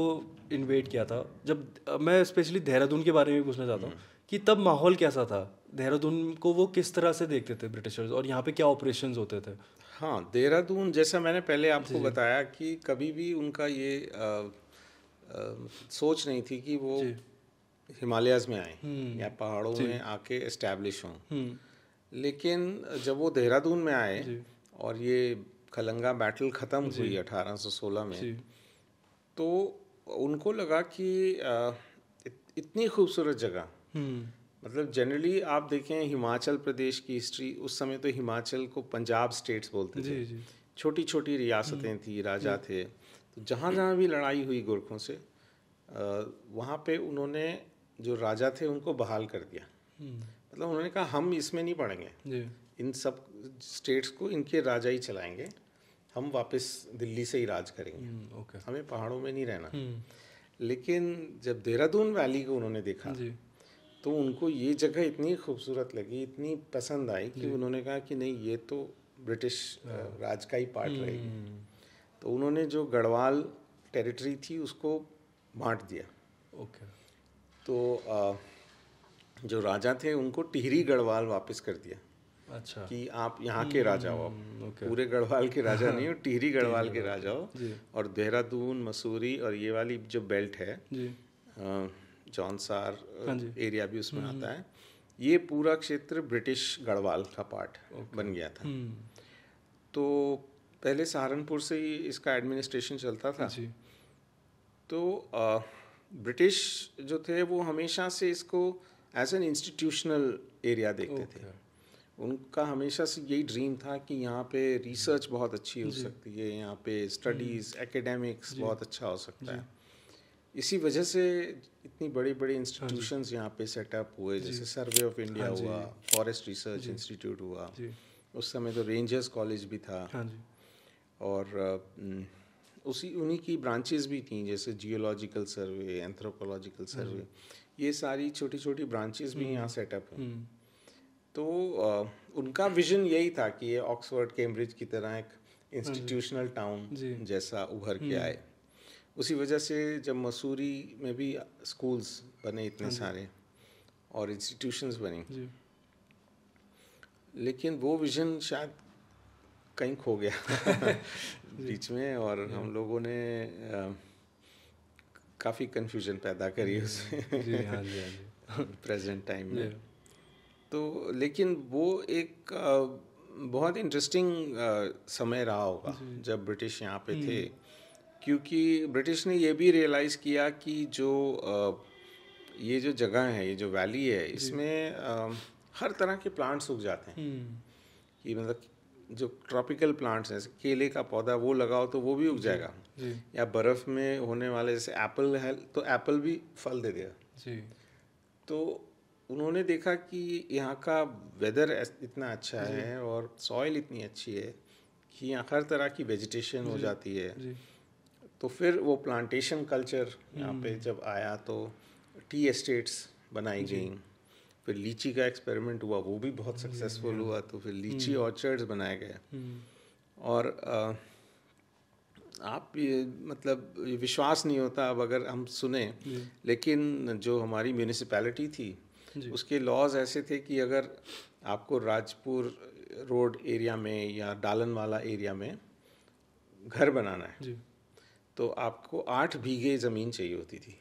इन्वेड किया था, जब मैं स्पेशली देहरादून के बारे में पूछना चाहता हूँ कि तब माहौल कैसा था, देहरादून को वो किस तरह से देखते थे ब्रिटिशर्स और यहाँ पे क्या ऑपरेशंस होते थे? हाँ देहरादून जैसा मैंने पहले आपको बताया कि कभी भी उनका ये सोच नहीं थी कि वो हिमालयाज़ में आए या पहाड़ों में आके एस्टैब्लिश हों, लेकिन जब वो देहरादून में आए और ये खलंगा बैटल ख़त्म हुई 1816 में, तो उनको लगा कि इतनी खूबसूरत जगह, मतलब जनरली आप देखें हिमाचल प्रदेश की हिस्ट्री, उस समय तो हिमाचल को पंजाब स्टेट्स बोलते थे, छोटी छोटी रियासतें थी, राजा थे, तो जहाँ जहाँ भी लड़ाई हुई गोरखों से वहाँ पे उन्होंने जो राजा थे उनको बहाल कर दिया, मतलब उन्होंने कहा हम इसमें नहीं पड़ेंगे, इन सब स्टेट्स को इनके राजा ही चलाएंगे, हम वापस दिल्ली से ही राज करेंगे, हमें पहाड़ों में नहीं रहना। लेकिन जब देहरादून वैली को उन्होंने देखा तो उनको ये जगह इतनी खूबसूरत लगी, इतनी पसंद आई कि उन्होंने कहा कि नहीं ये तो ब्रिटिश राज का ही पार्ट रहेगी। तो उन्होंने जो गढ़वाल टेरिटरी थी उसको बांट दिया। ओके। तो जो राजा थे उनको टिहरी गढ़वाल वापस कर दिया। अच्छा। कि आप यहाँ के राजा हो, पूरे गढ़वाल के राजा नहीं हो, टिहरी गढ़वाल के राजा हो। और देहरादून, मसूरी और ये वाली जो बेल्ट है, जॉनसार एरिया भी उसमें आता है, ये पूरा क्षेत्र ब्रिटिश गढ़वाल का पार्ट बन गया था। तो पहले सहारनपुर से ही इसका एडमिनिस्ट्रेशन चलता था। तो ब्रिटिश जो थे वो हमेशा से इसको एज एन इंस्टीट्यूशनल एरिया देखते थे। उनका हमेशा से यही ड्रीम था कि यहाँ पे रिसर्च बहुत अच्छी हो सकती है, यहाँ पे स्टडीज़ एकेडमिक्स बहुत अच्छा हो सकता है। इसी वजह से इतनी बड़ी बड़ी इंस्टीट्यूशंस यहाँ पे सेटअप हुए, जैसे सर्वे ऑफ इंडिया हुआ, फॉरेस्ट रिसर्च इंस्टीट्यूट हुआ, उस समय तो रेंजर्स कॉलेज भी था, और उसी उन्हीं की ब्रांचेस भी थी, जैसे जियोलॉजिकल सर्वे, एंथ्रोपोलॉजिकल सर्वे, ये सारी छोटी छोटी ब्रांचेस भी यहाँ सेटअप हुई। तो उनका विजन यही था कि ये ऑक्सफोर्ड कैम्ब्रिज की तरह एक इंस्टीट्यूशनल टाउन जैसा उभर के आए। उसी वजह से जब मसूरी में भी स्कूल्स बने इतने सारे और इंस्टीट्यूशंस बनी, लेकिन वो विज़न शायद कहीं खो गया बीच में, और हम लोगों ने काफ़ी कन्फ्यूजन पैदा करी उसमें प्रेजेंट टाइम में। तो लेकिन वो एक बहुत इंटरेस्टिंग समय रहा होगा जब ब्रिटिश यहाँ पे थे, क्योंकि ब्रिटिश ने ये भी रियलाइज़ किया कि जो ये जो जगह है, ये जो वैली है, इसमें हर तरह के प्लांट्स उग जाते हैं, कि मतलब जो ट्रॉपिकल प्लांट्स हैं, जैसे केले का पौधा वो लगाओ तो वो भी उग जाएगा, या बर्फ़ में होने वाले जैसे एप्पल है तो एप्पल भी फल दे देगा। तो उन्होंने देखा कि यहाँ का वेदर इतना अच्छा है और सॉइल इतनी अच्छी है कि यहाँ हर तरह की वेजिटेशन हो जाती है। तो फिर वो प्लांटेशन कल्चर यहाँ पे जब आया तो टी एस्टेट्स बनाई गई, फिर लीची का एक्सपेरिमेंट हुआ, वो भी बहुत सक्सेसफुल हुआ, तो फिर लीची ऑर्चर्ड्स बनाए गए। और आप ये मतलब विश्वास नहीं होता अब अगर हम सुने, लेकिन जो हमारी म्यूनिसिपैलिटी थी उसके लॉज ऐसे थे कि अगर आपको राजपुर रोड एरिया में या डालनवाला एरिया में घर बनाना है तो आपको 8 बीघे ज़मीन चाहिए होती थी।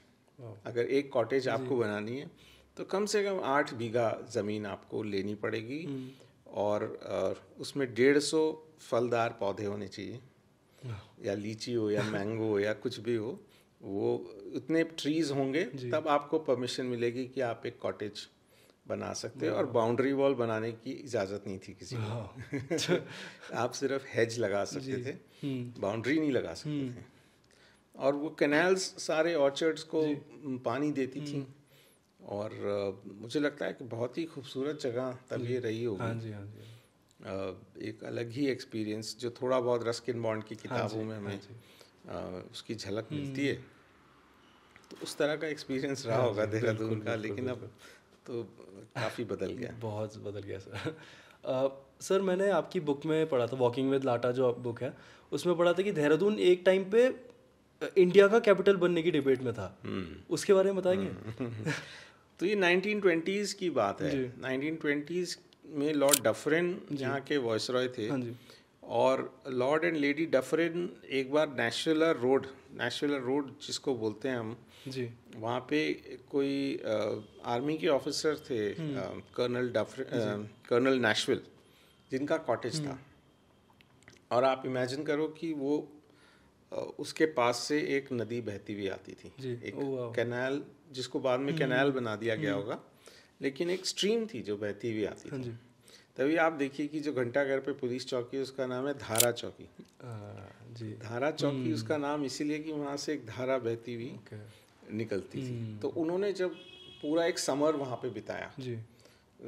अगर एक कॉटेज आपको बनानी है तो कम से कम 8 बीघा ज़मीन आपको लेनी पड़ेगी, और उसमें 150 फलदार पौधे होने चाहिए, या लीची हो या मैंगो हो या कुछ भी हो, वो उतने ट्रीज़ होंगे तब आपको परमिशन मिलेगी कि आप एक कॉटेज बना सकते हो। और बाउंड्री वॉल बनाने की इजाज़त नहीं थी किसी को आप सिर्फ हेज लगा सकते थे, बाउंड्री नहीं लगा सकते थे। और वो कैनाल्स सारे ऑर्चर्ड्स को पानी देती थी, और मुझे लगता है कि बहुत ही खूबसूरत जगह तब ये रही होगी। हाँ जी, हाँ जी। एक अलग ही एक्सपीरियंस जो थोड़ा बहुत रस्किन बॉन्ड की किताबों में हमें उसकी झलक मिलती है। तो उस तरह का एक्सपीरियंस रहा होगा देहरादून का, लेकिन अब तो काफ़ी बदल गया, बहुत बदल गया सर। सर मैंने आपकी बुक में पढ़ा था, वॉकिंग विद लाटा जो बुक है, उसमें पढ़ा था कि देहरादून एक टाइम पे इंडिया का कैपिटल बनने की डिबेट में था, उसके बारे में बताएंगे? तो ये 1920s की बात है। 1920s में लॉर्ड डफरिन यहाँ के वॉइसरॉय थे, और लॉर्ड एंड लेडी डफरिन एक बार नेशनल रोड जिसको बोलते हैं हम जी, वहाँ पे कोई आर्मी के ऑफिसर थे कर्नल नैशविल, जिनका कॉटेज था, और आप इमेजिन करो कि वो उसके पास से एक नदी बहती हुई आती थी, एक कैनाल जिसको बाद में कैनाल बना दिया गया होगा, लेकिन एक स्ट्रीम थी जो बहती हुई आती थी। तभी आप देखिए कि जो घंटाघर पे पुलिस चौकी, उसका नाम है धारा चौकी जी। धारा चौकी उसका नाम इसीलिए कि वहाँ से एक धारा बहती हुई निकलती थी। तो उन्होंने जब पूरा एक समर वहाँ पे बिताया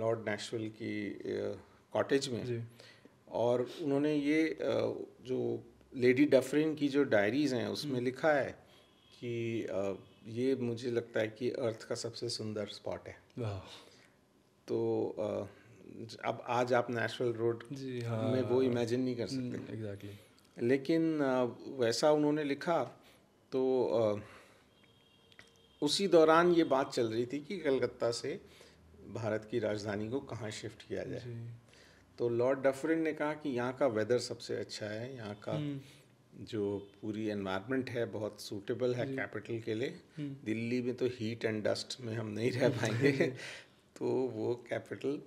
लॉर्ड नैशविल की कॉटेज में, और उन्होंने ये जो लेडी डफरिन की जो डायरीज़ हैं उसमें लिखा है कि ये मुझे लगता है कि अर्थ का सबसे सुंदर स्पॉट है। तो अब आज आप नेशनल रोड में वो इमेजिन नहीं कर सकते एग्जैक्टली, लेकिन वैसा उन्होंने लिखा। तो उसी दौरान ये बात चल रही थी कि कलकत्ता से भारत की राजधानी को कहाँ शिफ्ट किया जाए। तो लॉर्ड डफरिन ने कहा कि यहाँ का वेदर सबसे अच्छा है, यहाँ का जो पूरी एनवायरनमेंट है बहुत सूटेबल है कैपिटल के लिए। दिल्ली में तो हीट एंड डस्ट में हम नहीं रह पाएंगे, तो वो कैपिटल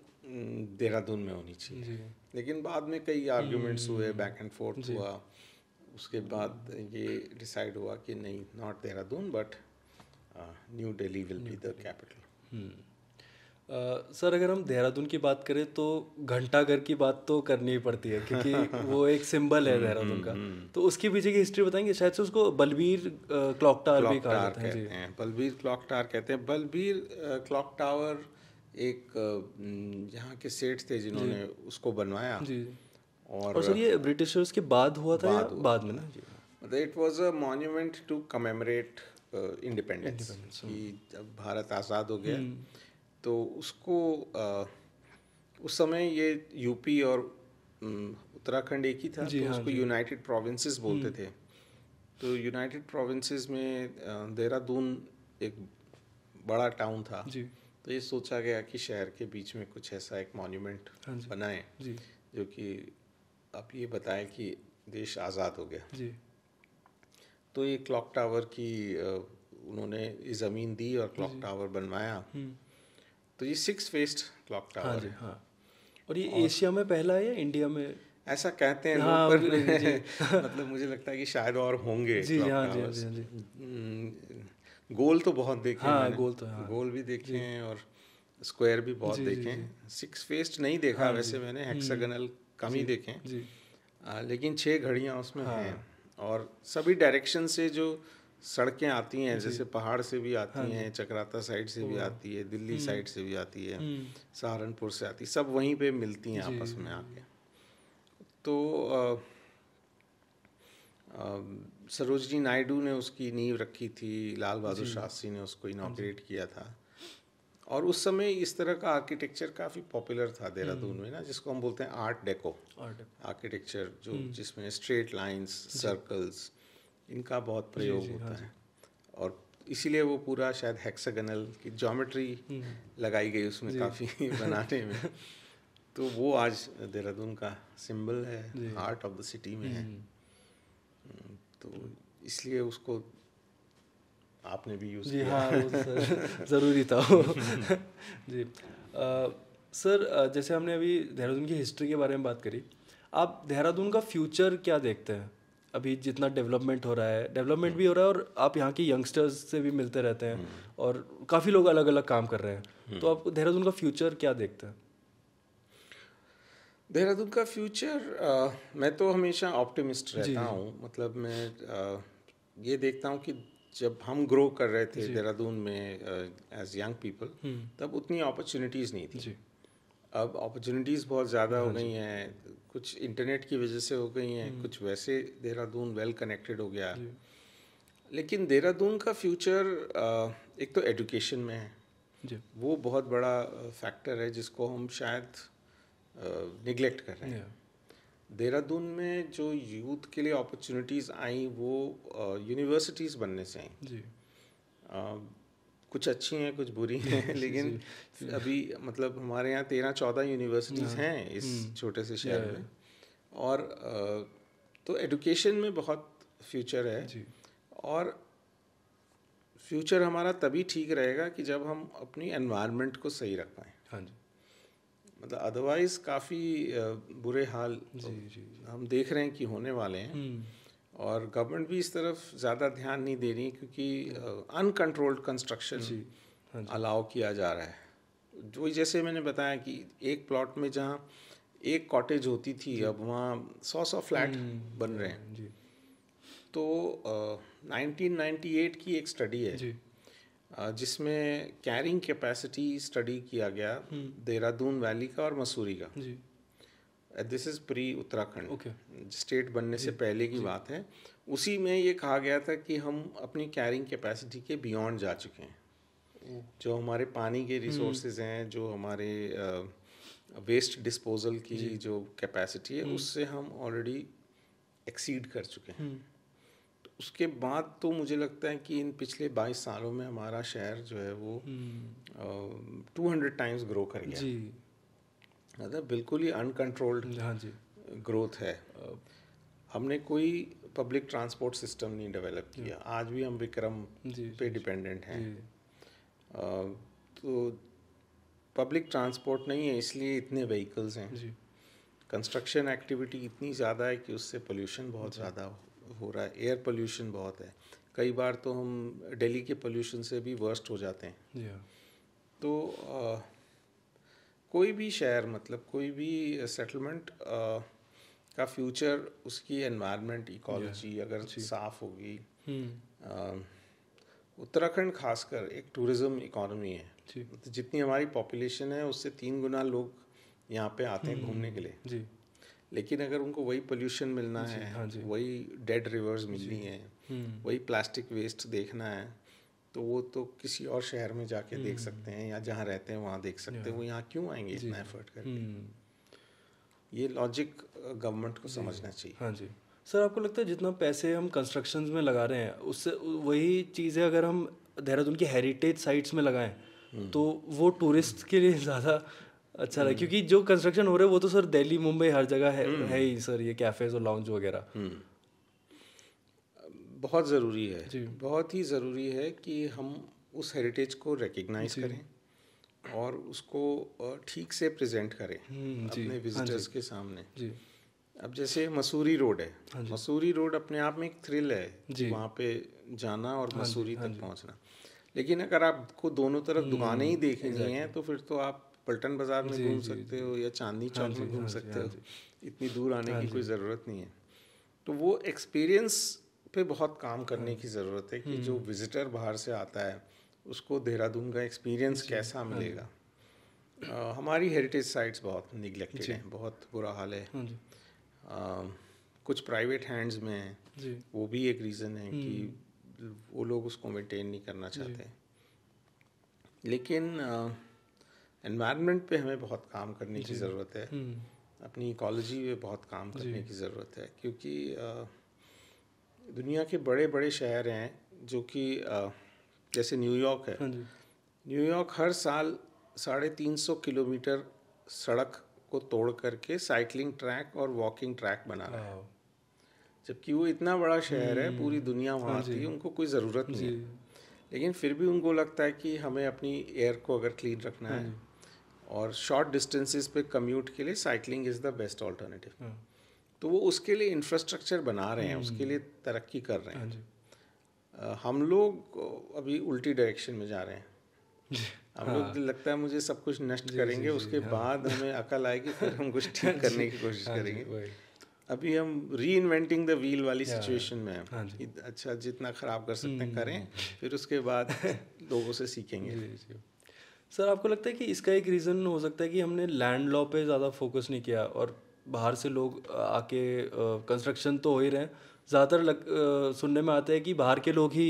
देहरादून में होनी चाहिए। लेकिन बाद में कई आर्ग्यूमेंट्स हुए, बैक एंड फोर्थ हुआ, उसके बाद ये डिसाइड हुआ कि नहीं, not Dehradun but new Delhi will be the capital. Sir अगर हम देहरादून की बात करें तो घंटाघर की बात तो करनी ही पड़ती है, क्योंकि वो एक सिंबल है देहरादून का। तो उसके पीछे की हिस्ट्री बताएंगे? शायद से उसको बलबीर क्लॉक टावर भी कहा जाता है। बलबीर क्लॉक टावर कहते हैं। बलबीर क्लॉक टावर एक यहाँ के सेठ थे जिन्होंने उसको बनवाया। और सर ये ब्रिटिशर्स के बाद हुआ था या बाद में? मतलब it was a monument to commemorate independence, कि जब भारत आज़ाद हो गया तो उसको उस समय ये यूपी और उत्तराखंड एक ही था, तो उसको यूनाइटेड प्रोविंसेस बोलते थे। तो यूनाइटेड प्रोविंसेस में देहरादून एक बड़ा टाउन था, तो ये सोचा गया कि शहर के बीच में कुछ ऐसा एक मॉन्यूमेंट बनाएं जो कि आप ये बताएं कि देश आज़ाद हो गया जी। तो ये क्लॉक टावर की उन्होंने ज़मीन दी और क्लॉक टावर बनवाया। तो ये 6 फेस्ड क्लॉक टावर है। और ये एशिया में पहला है या इंडिया में? ऐसा कहते हैं लोग, पर मतलब मुझे लगता है कि शायद और होंगे क्लॉक टावर्स। गोल तो बहुत देखे हैं, गोल भी देखे हैं और स्क्वायर भी बहुत देखे हैं। 6 फेस्ड नहीं देखा वैसे मैंने, हेक्सागोनल कम ही देखे, लेकिन 6 घड़ियाँ उसमें हैं। और सभी डायरेक्शन से जो सड़कें आती हैं, जैसे पहाड़ से भी आती हैं, चक्राता साइड से भी आती है, दिल्ली साइड से भी आती है, सहारनपुर से आती है, सब वहीं पे मिलती हैं आपस में आके। तो सरोजनी नायडू ने उसकी नींव रखी थी, लाल बहादुर शास्त्री ने उसको इनॉग्रेट किया था। और उस समय इस तरह का आर्किटेक्चर काफ़ी पॉपुलर था देहरादून में ना, जिसको हम बोलते हैं आर्ट डेको आर्किटेक्चर, जो जिसमें स्ट्रेट लाइन्स, सर्कल्स, इनका बहुत प्रयोग होता है। और इसीलिए वो पूरा शायद हेक्सागोनल की ज्योमेट्री लगाई गई उसमें काफ़ी बनाने में। तो वो आज देहरादून का सिंबल है, हार्ट ऑफ द सिटी में है। तो इसलिए उसको आपने भी यूज़ किया। सर ज़रूरी था जी। सर जैसे हमने अभी देहरादून की हिस्ट्री के बारे में बात करी, आप देहरादून का फ्यूचर क्या देखते हैं? अभी जितना डेवलपमेंट हो रहा है, डेवलपमेंट भी हो रहा है, और आप यहाँ के यंगस्टर्स से भी मिलते रहते हैं और काफ़ी लोग अलग अलग काम कर रहे हैं, तो आप देहरादून का फ्यूचर क्या देखते हैं? देहरादून का फ्यूचर, मैं तो हमेशा ऑप्टिमिस्ट रहता हूँ। मतलब मैं ये देखता हूँ कि जब हम ग्रो कर रहे थे देहरादून में एज यंग पीपल, तब उतनी अपॉर्चुनिटीज़ नहीं थी। अब अपॉर्चुनिटीज़ बहुत ज़्यादा हो गई हैं, कुछ इंटरनेट की वजह से हो गई हैं, कुछ वैसे देहरादून वेल कनेक्टेड हो गया। लेकिन देहरादून का फ्यूचर एक तो एजुकेशन में है जी, वो बहुत बड़ा फैक्टर है जिसको हम शायद निगलेक्ट कर रहे हैं। देहरादून में जो यूथ के लिए अपॉर्चुनिटीज़ आई वो यूनिवर्सिटीज़ बनने से आई जी। कुछ अच्छी हैं कुछ बुरी हैं, लेकिन जी, जी। अभी मतलब हमारे यहाँ 13-14 यूनिवर्सिटीज़ हैं इस छोटे से शहर में, और तो एजुकेशन में बहुत फ्यूचर है जी। और फ्यूचर हमारा तभी ठीक रहेगा कि जब हम अपनी एनवायरनमेंट को सही रख पाएँ। हाँ जी, मतलब अदरवाइज़ काफ़ी बुरे हाल जी, जी, जी। हम देख रहे हैं कि होने वाले हैं, और गवर्नमेंट भी इस तरफ ज़्यादा ध्यान नहीं दे रही क्योंकि अनकंट्रोल्ड कंस्ट्रक्शन अलाउ किया जा रहा है। जो जैसे मैंने बताया कि एक प्लॉट में जहाँ एक कॉटेज होती थी अब वहाँ 100-100 फ्लैट बन रहे हैं जी। तो 1998 की एक स्टडी है जी, जिसमें कैरिंग कैपेसिटी स्टडी किया गया देहरादून वैली का और मसूरी का। This is pre Uttarakhand, state बनने से पहले की बात है। उसी में ये कहा गया था कि हम अपनी कैरिंग कैपेसिटी के बियॉन्ड जा चुके हैं। जो हमारे पानी के रिसोर्सेज हैं, जो हमारे वेस्ट डिस्पोजल की जो कैपेसिटी है, उससे हम ऑलरेडी एक्सीड कर चुके हैं। तो उसके बाद तो मुझे लगता है कि इन पिछले 22 सालों में हमारा शहर जो है वो 200 टाइम्स ग्रो कर गया जी। मतलब बिल्कुल ही अनकंट्रोल्ड ग्रोथ है। हमने कोई पब्लिक ट्रांसपोर्ट सिस्टम नहीं डेवलप किया, आज भी हम विक्रम पे डिपेंडेंट हैं। तो पब्लिक ट्रांसपोर्ट नहीं है इसलिए इतने व्हीकल्स हैं, कंस्ट्रक्शन एक्टिविटी इतनी ज़्यादा है कि उससे पोल्यूशन बहुत ज़्यादा हो रहा है, एयर पोल्यूशन बहुत है। कई बार तो हम दिल्ली के पोल्यूशन से भी वर्स्ट हो जाते हैं। तो कोई भी शहर, मतलब कोई भी सेटलमेंट का फ्यूचर उसकी एनवायरनमेंट, इकोलॉजी अगर साफ होगी। उत्तराखंड खासकर एक टूरिज्म इकोनॉमी है, तो जितनी हमारी पॉपुलेशन है उससे 3 गुना लोग यहाँ पे आते हैं घूमने के लिए जी। लेकिन अगर उनको वही पोल्यूशन मिलना है, वही डेड रिवर्स मिलनी है, वही प्लास्टिक वेस्ट देखना है, तो वो तो किसी और शहर में जाके देख सकते हैं, या जहाँ रहते हैं वहाँ देख सकते हैं। वो यहाँ क्यों आएंगे इतना एफर्ट करके? ये लॉजिक गवर्नमेंट को समझना चाहिए। हाँ जी सर, आपको लगता है जितना पैसे हम कंस्ट्रक्शंस में लगा रहे हैं उससे वही चीज़ें अगर हम देहरादून की हेरिटेज साइट्स में लगाएं तो वो टूरिस्ट के लिए ज़्यादा अच्छा रहा? क्योंकि जो कंस्ट्रक्शन हो रहे हैं वो तो सर दिल्ली मुंबई हर जगह है ही सर, ये कैफ़ेज़ और लॉन्ज वगैरह। बहुत ज़रूरी है, बहुत ही ज़रूरी है कि हम उस हेरिटेज को रिकग्नाइज करें और उसको ठीक से प्रेजेंट करें अपने विजिटर्स के सामने जी। अब जैसे मसूरी रोड है, मसूरी रोड अपने आप में एक थ्रिल है, वहाँ पे जाना और मसूरी तक पहुँचना। लेकिन अगर आपको दोनों तरफ दुकानें ही देखनी हैं तो फिर तो आप पलटन बाज़ार में घूम सकते हो या चांदनी चौक में घूम सकते हो, इतनी दूर आने की कोई ज़रूरत नहीं है। तो वो एक्सपीरियंस पे बहुत काम करने की ज़रूरत है कि जो विज़िटर बाहर से आता है उसको देहरादून का एक्सपीरियंस कैसा मिलेगा। हमारी हेरिटेज साइट्स बहुत निगलेक्टेड हैं, बहुत बुरा हाल है। कुछ प्राइवेट हैंड्स में है, वो भी एक रीज़न है कि वो लोग उसको मेंटेन नहीं करना चाहते। लेकिन एनवायरनमेंट पे हमें बहुत काम करने की ज़रूरत है, अपनी इकोलॉजी पे बहुत काम करने की ज़रूरत है, क्योंकि दुनिया के बड़े बड़े शहर हैं जो कि जैसे न्यूयॉर्क है। न्यूयॉर्क हर साल 350 किलोमीटर सड़क को तोड़ करके साइकिलिंग ट्रैक और वॉकिंग ट्रैक बना रहा है, जबकि वो इतना बड़ा शहर है, पूरी दुनिया वहाँ आती है, उनको कोई ज़रूरत नहीं है। लेकिन फिर भी उनको लगता है कि हमें अपनी एयर को अगर क्लीन रखना है और शॉर्ट डिस्टेंसेस पे कम्यूट के लिए cycling is the best alternative, तो वो उसके लिए इंफ्रास्ट्रक्चर बना रहे हैं, उसके लिए तरक्की कर रहे हैं। हम लोग अभी उल्टी डायरेक्शन में जा रहे हैं। हम लोग लगता है मुझे सब कुछ नष्ट करेंगे, उसके बाद हमें अकल आएगी, फिर हम कुछ ठीक करने की कोशिश करेंगे। अभी हम रीइन्वेंटिंग द व्हील वाली सिचुएशन में हैं। अच्छा, जितना ख़राब कर सकते हैं करें, फिर उसके बाद लोगों से सीखेंगे। सर, आपको लगता है कि इसका एक रीज़न हो सकता है कि हमने लैंड लॉ पे ज़्यादा फोकस नहीं किया और बाहर से लोग आके कंस्ट्रक्शन तो हो ही रहे हैं, ज़्यादातर सुनने में आता है कि बाहर के लोग ही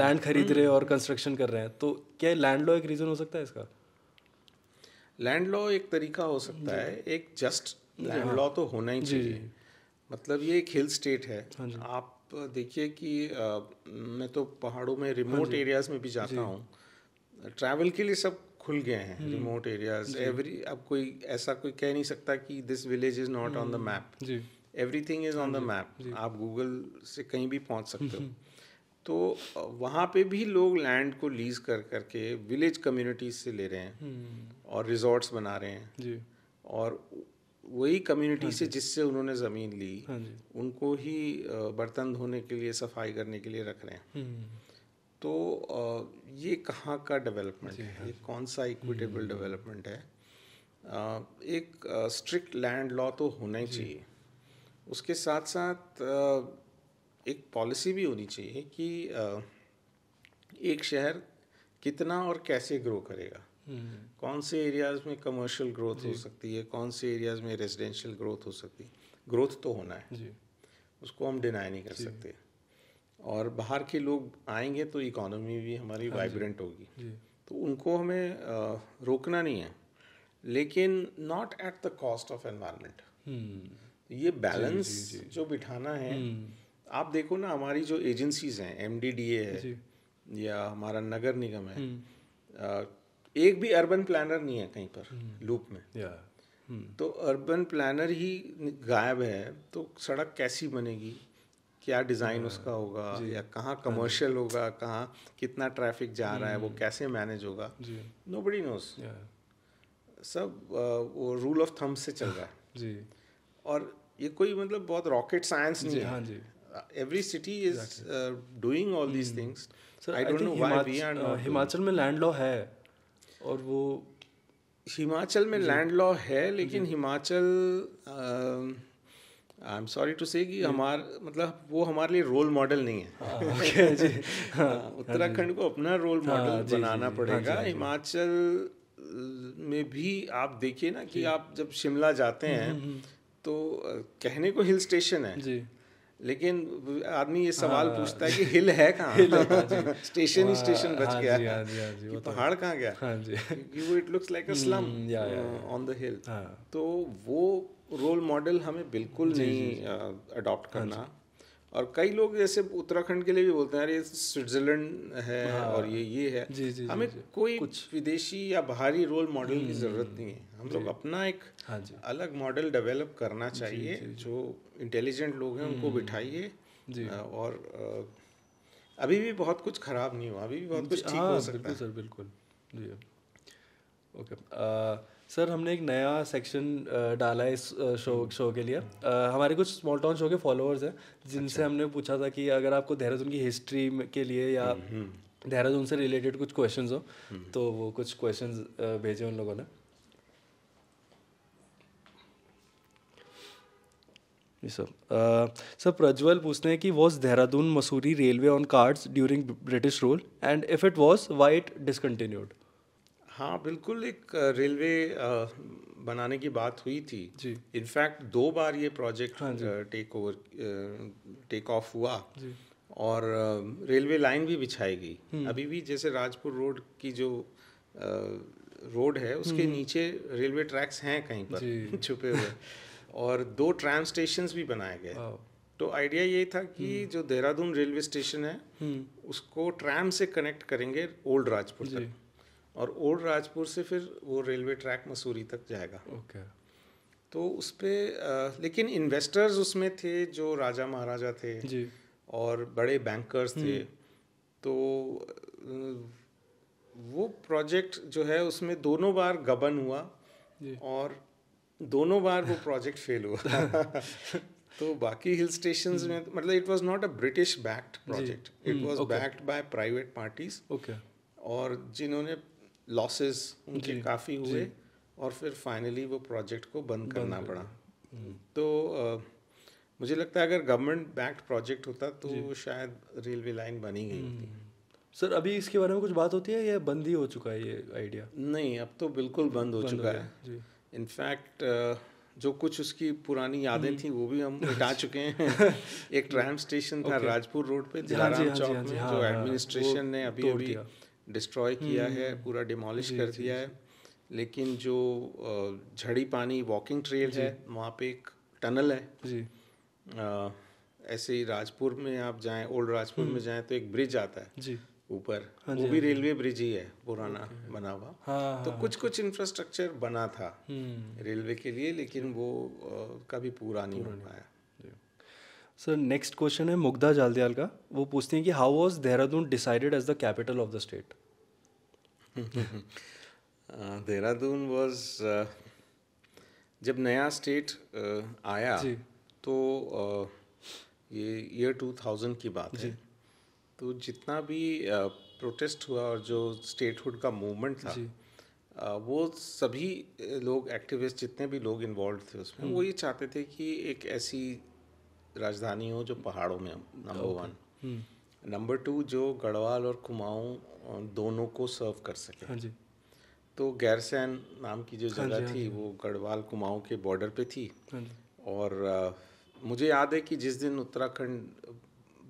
लैंड खरीद रहे हैं और कंस्ट्रक्शन कर रहे हैं, तो क्या लैंड लॉ एक रीज़न हो सकता है इसका? लैंड लॉ एक तरीका हो सकता है, एक जस्ट लैंड लॉ तो होना ही चाहिए। मतलब ये एक हिल स्टेट है, आप देखिए कि मैं तो पहाड़ों में रिमोट एरियाज़ में भी जाता हूँ, ट्रैवल के लिए सब खुल गए हैं रिमोट एरियाज़, एवरी, अब कोई ऐसा कोई कह नहीं सकता कि this village is not on the map, everything is on the map, आप गूगल से कहीं भी पहुँच सकते हो। तो वहाँ पे भी लोग लैंड को लीज कर करके विलेज कम्युनिटीज से ले रहे हैं और रिजॉर्ट्स बना रहे हैं, और वही कम्युनिटी से जिससे उन्होंने ज़मीन ली उनको ही बर्तन धोने के लिए, सफाई करने के लिए रख रहे हैं। तो ये कहाँ का डेवलपमेंट है, ये कौन सा इक्विटेबल डेवलपमेंट है? एक स्ट्रिक्ट लैंड लॉ तो होना ही चाहिए, उसके साथ साथ एक पॉलिसी भी होनी चाहिए कि एक शहर कितना और कैसे ग्रो करेगा, कौन से एरियाज़ में कमर्शियल ग्रोथ हो सकती है, कौन से एरियाज़ में रेजिडेंशियल ग्रोथ हो सकती है। ग्रोथ तो होना है जी, उसको हम डिनाई नहीं कर सकते, और बाहर के लोग आएंगे तो इकोनॉमी भी हमारी वाइब्रेंट होगी जी। तो उनको हमें रोकना नहीं है, लेकिन not at the cost of environment. ये बैलेंस जो बिठाना है, आप देखो ना हमारी जो एजेंसीज़ हैं, MDDA है या हमारा नगर निगम है, एक भी अर्बन प्लानर नहीं है कहीं पर लूप में। तो अर्बन प्लानर ही गायब है, तो सड़क कैसी बनेगी, क्या डिज़ाइन उसका होगा, या कहाँ कमर्शियल होगा, कहाँ कितना ट्रैफिक जा रहा है, वो कैसे मैनेज होगा, नोबडी नोस। सब वो रूल ऑफ थंब से चल रहा है जी, और ये कोई मतलब बहुत रॉकेट साइंस नहीं है। Every city is doing all these things. Sir, I don't know why we are not. Himachal में लैंड लॉ है, और वो हिमाचल में लैंड लॉ है, लेकिन Himachal I am sorry to say कि हमारा मतलब वो हमारे लिए रोल मॉडल नहीं है। उत्तराखंड को अपना रोल मॉडल बनाना पड़ेगा। हिमाचल में भी आप देखिए ना कि आप जब शिमला जाते हैं तो कहने को हिल स्टेशन है, लेकिन आदमी ये सवाल पूछता है कि हिल है कहाँ, स्टेशन ही स्टेशन बच गया है, पहाड़ कहाँ गया, क्योंकि वो it looks like a slum on the hill. तो वो रोल मॉडल हमें बिल्कुल नहीं अडॉप्ट करना। और कई लोग जैसे उत्तराखंड के लिए भी बोलते हैं, अरे स्विट्जरलैंड है और ये है, हमें कोई कुछ विदेशी या बाहरी रोल मॉडल की ज़रूरत नहीं है। हम लोग अपना एक अलग मॉडल डेवलप करना चाहिए। जो इंटेलिजेंट लोग हैं उनको बिठाइए, और अभी भी बहुत कुछ ख़राब नहीं हुआ, अभी भी बहुत कुछ ठीक हो सकता है। सर बिल्कुल जी, ओके सर, हमने एक नया सेक्शन डाला है इस शो के लिए। हमारे कुछ स्मॉल टाउन शो के फॉलोअर्स हैं जिनसे हमने पूछा था कि अगर आपको देहरादून की हिस्ट्री के लिए या देहरादून से रिलेटेड कुछ क्वेश्चंस हो, तो वो कुछ क्वेश्चंस भेजे उन लोगों ने। सर प्रज्वल पूछते हैं कि was Dehradun Mussoorie railway on cards during British rule, and if it was why it discontinued? हाँ बिल्कुल, एक रेलवे बनाने की बात हुई थी। इनफैक्ट 2 बार ये प्रोजेक्ट टेक ऑफ हुआ, और रेलवे लाइन भी बिछाई गई। अभी भी जैसे राजपुर रोड की जो रोड है उसके नीचे रेलवे ट्रैक्स हैं कहीं पर छुपे हुए, और 2 ट्रैम स्टेशन भी बनाए गए। तो आइडिया ये था कि जो देहरादून रेलवे स्टेशन है उसको ट्रैम से कनेक्ट करेंगे ओल्ड राजपुर तक, और ओल्ड राजपुर से फिर वो रेलवे ट्रैक मसूरी तक जाएगा। ओके। तो उस पर लेकिन इन्वेस्टर्स उसमें थे जो राजा महाराजा थे जी, और बड़े बैंकर्स थे, तो वो प्रोजेक्ट जो है उसमें 2 बार गबन हुआ जी, और 2 बार वो प्रोजेक्ट फेल हुआ। तो बाकी हिल स्टेशंस में मतलब it was not a British backed project, it was backed by private parties, और जिन्होंने लॉसेस उनके काफ़ी हुए, और फिर फाइनली वो प्रोजेक्ट को बंद करना पड़ा। तो मुझे लगता है अगर गवर्नमेंट बैक्ड प्रोजेक्ट होता तो शायद रेलवे लाइन बनी गई होती। सर अभी इसके बारे में कुछ बात होती है या बंद ही हो चुका है ये आइडिया? नहीं, अब तो बिल्कुल बंद हो चुका है। इनफैक्ट जो कुछ उसकी पुरानी यादें थी वो भी हम मिटा चुके हैं। एक ट्राम स्टेशन था राजपुर रोड पे दिलाराम चौक में, जो एडमिनिस्ट्रेशन ने अभी अभी डिस्ट्रॉय किया है, पूरा डिमोलिश कर दिया है। लेकिन जो झड़ी पानी वॉकिंग ट्रेल है, वहाँ पे एक टनल है। ऐसे ही राजपुर में आप जाएं, ओल्ड राजपुर में जाएं तो एक ब्रिज आता है ऊपर, वो भी रेलवे ब्रिज ही है पुराना बना हुआ। तो कुछ कुछ इंफ्रास्ट्रक्चर बना था रेलवे के लिए, लेकिन वो कभी पूरा नहीं हो पाया। सर नेक्स्ट क्वेश्चन है मुग्धा जालदियाल का। वो पूछती हैं कि how was Dehradun decided as the capital of the state. Dehradun was, जब नया स्टेट आया तो ये ईयर 2000 की बात है, तो जितना भी प्रोटेस्ट हुआ और जो स्टेटहुड का मूवमेंट था वो सभी लोग, एक्टिविस्ट जितने भी लोग इन्वॉल्व थे उसमें, वो ये चाहते थे कि एक ऐसी राजधानी हो जो पहाड़ों में, नंबर 1, नंबर 2 जो गढ़वाल और कुमाऊं दोनों को सर्व कर सके। तो गैरसैन नाम की जो जगह थी वो गढ़वाल कुमाऊं के बॉर्डर पे थी। और मुझे याद है कि जिस दिन उत्तराखंड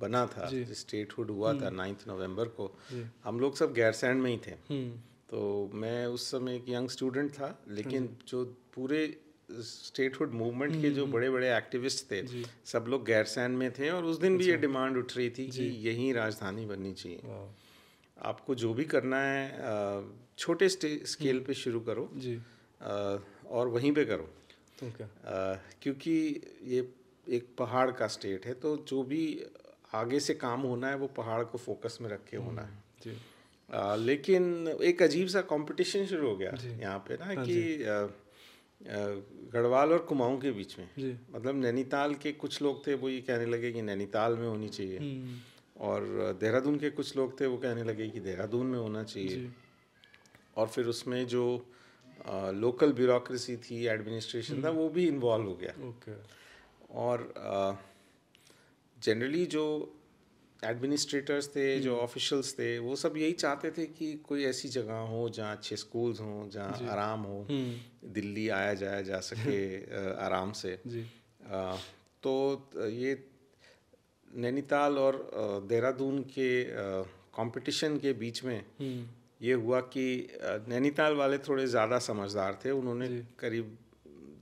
बना था, स्टेटहुड हुआ था 9 नवंबर को, हम लोग सब गैरसैन में ही थे। तो मैं उस समय एक यंग स्टूडेंट था, लेकिन जो पूरे स्टेटहुड मूवमेंट के जो बड़े बड़े एक्टिविस्ट थे सब लोग गैरसैन में थे। और उस दिन भी ये डिमांड उठ रही थी कि यही राजधानी बननी चाहिए, आपको जो भी करना है छोटे स्केल पे शुरू करो और वहीं पे करो। क्योंकि ये एक पहाड़ का स्टेट है, तो जो भी आगे से काम होना है वो पहाड़ को फोकस में रख के होना है। लेकिन एक अजीब सा कंपटीशन शुरू हो गया यहाँ पे ना, कि गढ़वाल और कुमाऊं के बीच में, मतलब नैनीताल के कुछ लोग थे वो ये कहने लगे कि नैनीताल में होनी चाहिए, और देहरादून के कुछ लोग थे वो कहने लगे कि देहरादून में होना चाहिए। और फिर उसमें जो लोकल ब्यूरोक्रेसी थी, एडमिनिस्ट्रेशन था, वो भी इन्वॉल्व हो गया। और जनरली जो एडमिनिस्ट्रेटर्स थे, जो ऑफिशियल्स थे, वो सब यही चाहते थे कि कोई ऐसी जगह हो जहाँ अच्छे स्कूल्स हों, जहाँ आराम हो, दिल्ली आया जाया जा सके आराम से। तो ये नैनीताल और देहरादून के कंपटीशन के बीच में ये हुआ कि नैनीताल वाले थोड़े ज़्यादा समझदार थे। उन्होंने करीब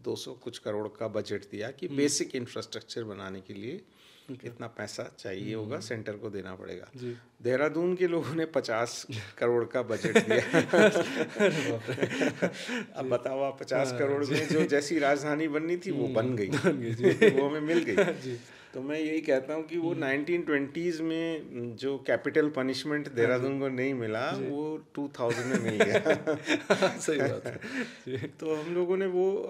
200 कुछ करोड़ का बजट दिया कि बेसिक इंफ्रास्ट्रक्चर बनाने के लिए इतना पैसा चाहिए होगा, सेंटर को देना पड़ेगा। देहरादून के लोगों ने 50 करोड़ का बजट दिया। अब बताओ आप 50 करोड़ में जो जैसी राजधानी बननी थी वो बन गई, वो हमें मिल गई। तो मैं यही कहता हूँ कि वो 1920s में जो कैपिटल पनिशमेंट देहरादून को नहीं मिला, वो 2000 में मिल गया। सही बात है। तो हम लोगों ने वो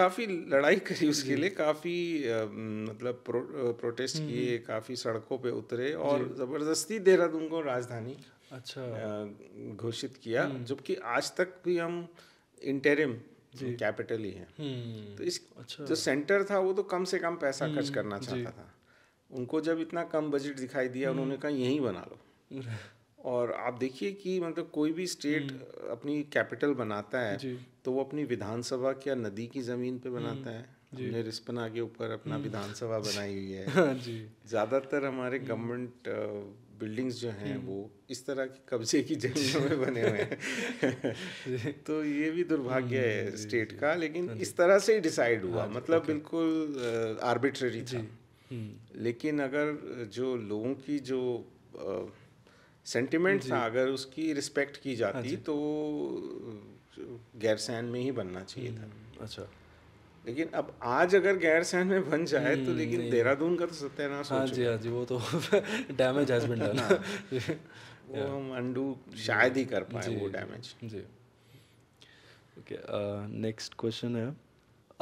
काफ़ी लड़ाई करी उसके लिए, काफ़ी मतलब प्रोटेस्ट किए, काफ़ी सड़कों पे उतरे और ज़बरदस्ती देहरादून को राजधानी घोषित किया, जबकि आज तक भी हम इंटरिम कैपिटल ही है। तो इस जो सेंटर था वो तो कम से कम पैसा खर्च करना चाहता था। उनको जब इतना कम बजट दिखाई दिया, उन्होंने कहा यहीं बना लो। और आप देखिए कि मतलब कोई भी स्टेट अपनी कैपिटल बनाता है तो वो अपनी विधानसभा क्या नदी की ज़मीन पे बनाता है। हमने रिस्पना के ऊपर अपना विधानसभा बनाई हुई है। ज़्यादातर हमारे गवर्नमेंट बिल्डिंग्स जो हैं वो इस तरह की कब्जे की जमीनों में बने हुए हैं। तो ये भी दुर्भाग्य है स्टेट का, लेकिन इस तरह से ही डिसाइड हुआ, मतलब बिल्कुल आर्बिट्रेरी था। लेकिन अगर जो लोगों की जो सेंटिमेंट था, अगर उसकी रिस्पेक्ट की जाती तो गैरसैन में ही बनना चाहिए था। अच्छा, लेकिन अब आज अगर गैरसैन में बन जाए तो, लेकिन देहरादून का तो सत्यानाश हो चुका है। हाँ जी, वो तो डैमेज हैज बीन डन। वो हम अंडू शायद ही कर पाए वो डैमेज। जी, ओके। नेक्स्ट क्वेश्चन है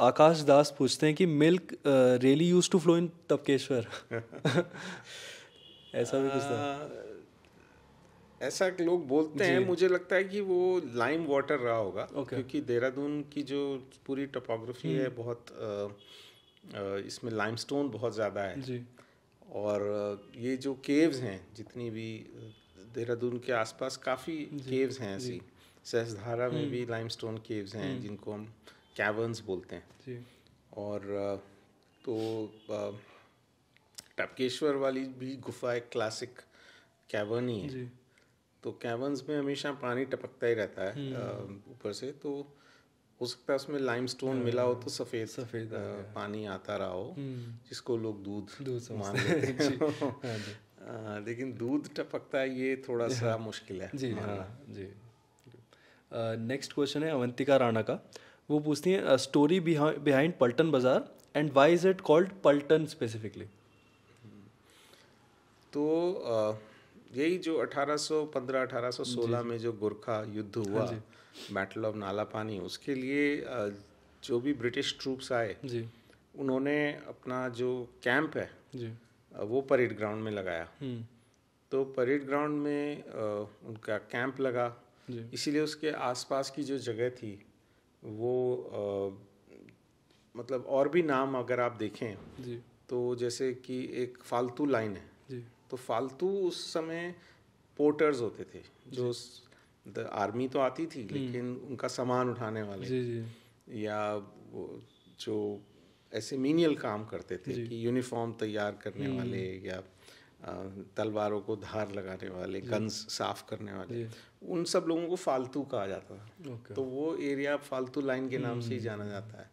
आकाश दास पूछते हैं कि milk really used to flow in Tapkeshwar. ऐसा भी कुछ था, ऐसा लोग बोलते हैं। मुझे लगता है कि वो लाइम वाटर रहा होगा, क्योंकि देहरादून की जो पूरी टोपोग्राफी है बहुत इसमें लाइमस्टोन बहुत ज़्यादा है। और ये जो केव्स हैं, जितनी भी देहरादून के आसपास काफ़ी केव्स हैं ऐसी, सहस्त्रधारा में भी लाइमस्टोन केव्स हैं जिनको हम कैवर्न्स बोलते हैं जी। और तो टपकेश्वर वाली भी गुफा एक क्लासिक कैवर्न ही है जी। तो कैवर्न्स में हमेशा पानी टपकता ही रहता है ऊपर से, तो हो सकता है उसमें लाइमस्टोन मिला हो तो सफ़ेद पानी आता रहा हो, जिसको लोग दूध मान लेते हैं। लेकिन दूध टपकता है ये थोड़ा सा मुश्किल है जी। जी, नेक्स्ट क्वेश्चन है अवंतिका राणा का। वो पूछती है story behind Paltan Bazaar and why is it called Paltan specifically. तो यही जो 1815-1816 में जो गोरखा युद्ध हुआ, बैटल ऑफ नालापानी, उसके लिए जो भी ब्रिटिश ट्रूप्स आए उन्होंने अपना जो कैंप है जी, वो परेड ग्राउंड में लगाया। तो परेड ग्राउंड में उनका कैंप लगा, इसीलिए उसके आसपास की जो जगह थी वो मतलब और भी नाम अगर आप देखें जी, तो जैसे कि एक फालतू लाइन है जी। तो फालतू उस समय पोर्टर्स होते थे जो आर्मी तो आती थी लेकिन उनका सामान उठाने वाले जी जी, या जो ऐसे मीनियल काम करते थे कि यूनिफॉर्म तैयार करने वाले या तलवारों को धार लगाने वाले, गन्स साफ करने वाले, उन सब लोगों को फालतू कहा जाता था। तो वो एरिया फालतू लाइन के नाम से ही जाना जाता है।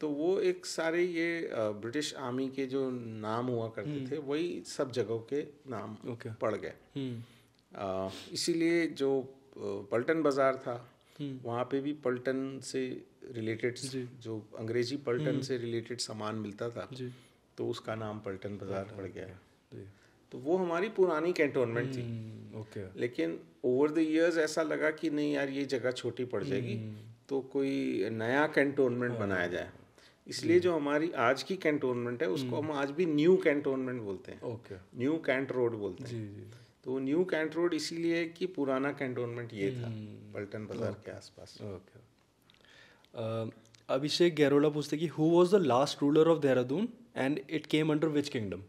तो वो एक सारे ये ब्रिटिश आर्मी के जो नाम हुआ करते थे वही सब जगहों के नाम पड़ गए। इसीलिए जो पल्टन बाज़ार था वहाँ पे भी पल्टन से रिलेटेड जो अंग्रेजी पल्टन से रिलेटेड सामान मिलता था तो उसका नाम पल्टन बाज़ार पड़ गया। तो वो हमारी पुरानी कैंटोनमेंट थी। लेकिन ओवर द इयर्स ऐसा लगा कि नहीं यार ये जगह छोटी पड़ जाएगी, तो कोई नया कैंटोनमेंट बनाया जाए। इसलिए जो हमारी आज की कैंटोनमेंट है उसको हम आज भी न्यू कैंटोनमेंट बोलते हैं, न्यू कैंट रोड बोलते हैं जी। तो न्यू कैंट रोड इसीलिए कि पुराना कैंटोनमेंट ये था पल्टन बाज़ार के आसपास। अभिषेक गैरोला पूछते कि who was the last ruler of Dehradun and it came under which kingdom.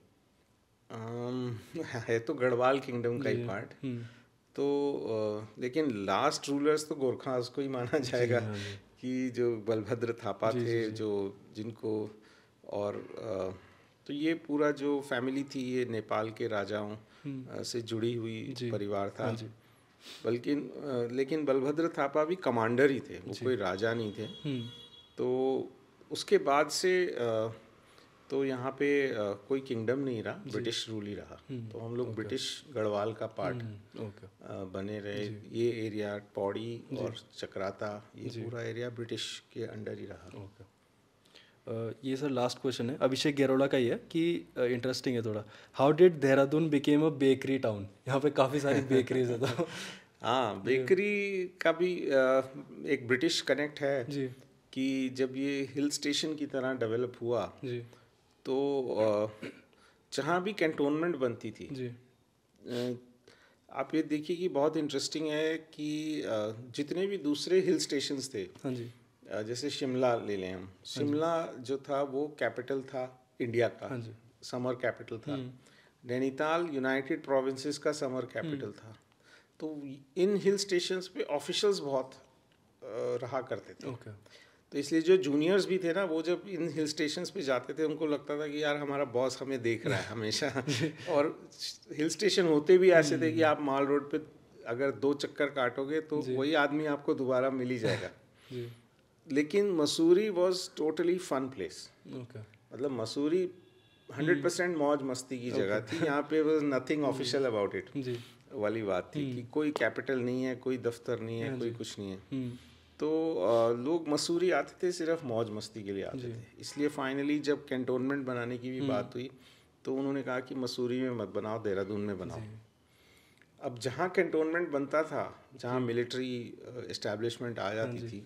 है तो गढ़वाल किंगडम का ही पार्ट। तो लेकिन लास्ट रूलर्स तो गोरखास को ही माना जाएगा कि जो बलभद्र थापा थे जो जिनको, और तो ये पूरा जो फैमिली थी ये नेपाल के राजाओं से जुड़ी हुई परिवार था। बल्कि लेकिन बलभद्र थापा भी कमांडर ही थे, वो कोई राजा नहीं थे। तो उसके बाद से तो यहाँ पे कोई किंगडम नहीं रहा, ब्रिटिश रूल ही रहा। तो हम लोग ब्रिटिश गढ़वाल का पार्ट बने रहे। ये एरिया पौड़ी और चक्राता ये पूरा एरिया ब्रिटिश के अंडर ही रहा। ये सर लास्ट क्वेश्चन है अभिषेक गैरोला का ही है कि इंटरेस्टिंग है थोड़ा। How did Dehradun became a bakery town. यहाँ पे काफ़ी सारी बेकरीज है। हाँ, बेकरी का भी एक ब्रिटिश कनेक्ट है जी, कि जब ये हिल स्टेशन की तरह डेवलप हुआ जी, तो जहाँ भी कैंटोनमेंट बनती थी जी, आप ये देखिए कि बहुत इंटरेस्टिंग है कि जितने भी दूसरे हिल स्टेशंस थे जी, जैसे शिमला ले लें हम, शिमला जो था वो कैपिटल था इंडिया का, समर कैपिटल था। नैनीताल यूनाइटेड प्रोविंसेस का समर कैपिटल था। तो इन हिल स्टेशंस पे ऑफिशियल्स बहुत रहा करते थे। तो इसलिए जो जूनियर्स भी थे ना, वो जब इन हिल स्टेशंस पे जाते थे उनको लगता था कि यार हमारा बॉस हमें देख रहा है हमेशा। और हिल स्टेशन होते भी ऐसे थे कि आप माल रोड पे अगर 2 चक्कर काटोगे तो वही आदमी आपको दोबारा मिल ही जाएगा जी। लेकिन Mussoorie was totally fun place. मतलब मसूरी 100% मौज मस्ती की जगह थी। यहाँ पे was nothing official about it वाली बात थी कि कोई कैपिटल नहीं है, कोई दफ्तर नहीं है, कोई कुछ नहीं है। तो लोग मसूरी आते थे सिर्फ मौज मस्ती के लिए आते थे। इसलिए फाइनली जब कैंटोनमेंट बनाने की भी बात हुई तो उन्होंने कहा कि मसूरी में मत बनाओ, देहरादून में बनाओ। अब जहाँ कैंटोनमेंट बनता था, जहाँ मिलिट्री इस्टेब्लिशमेंट आ जाती थी,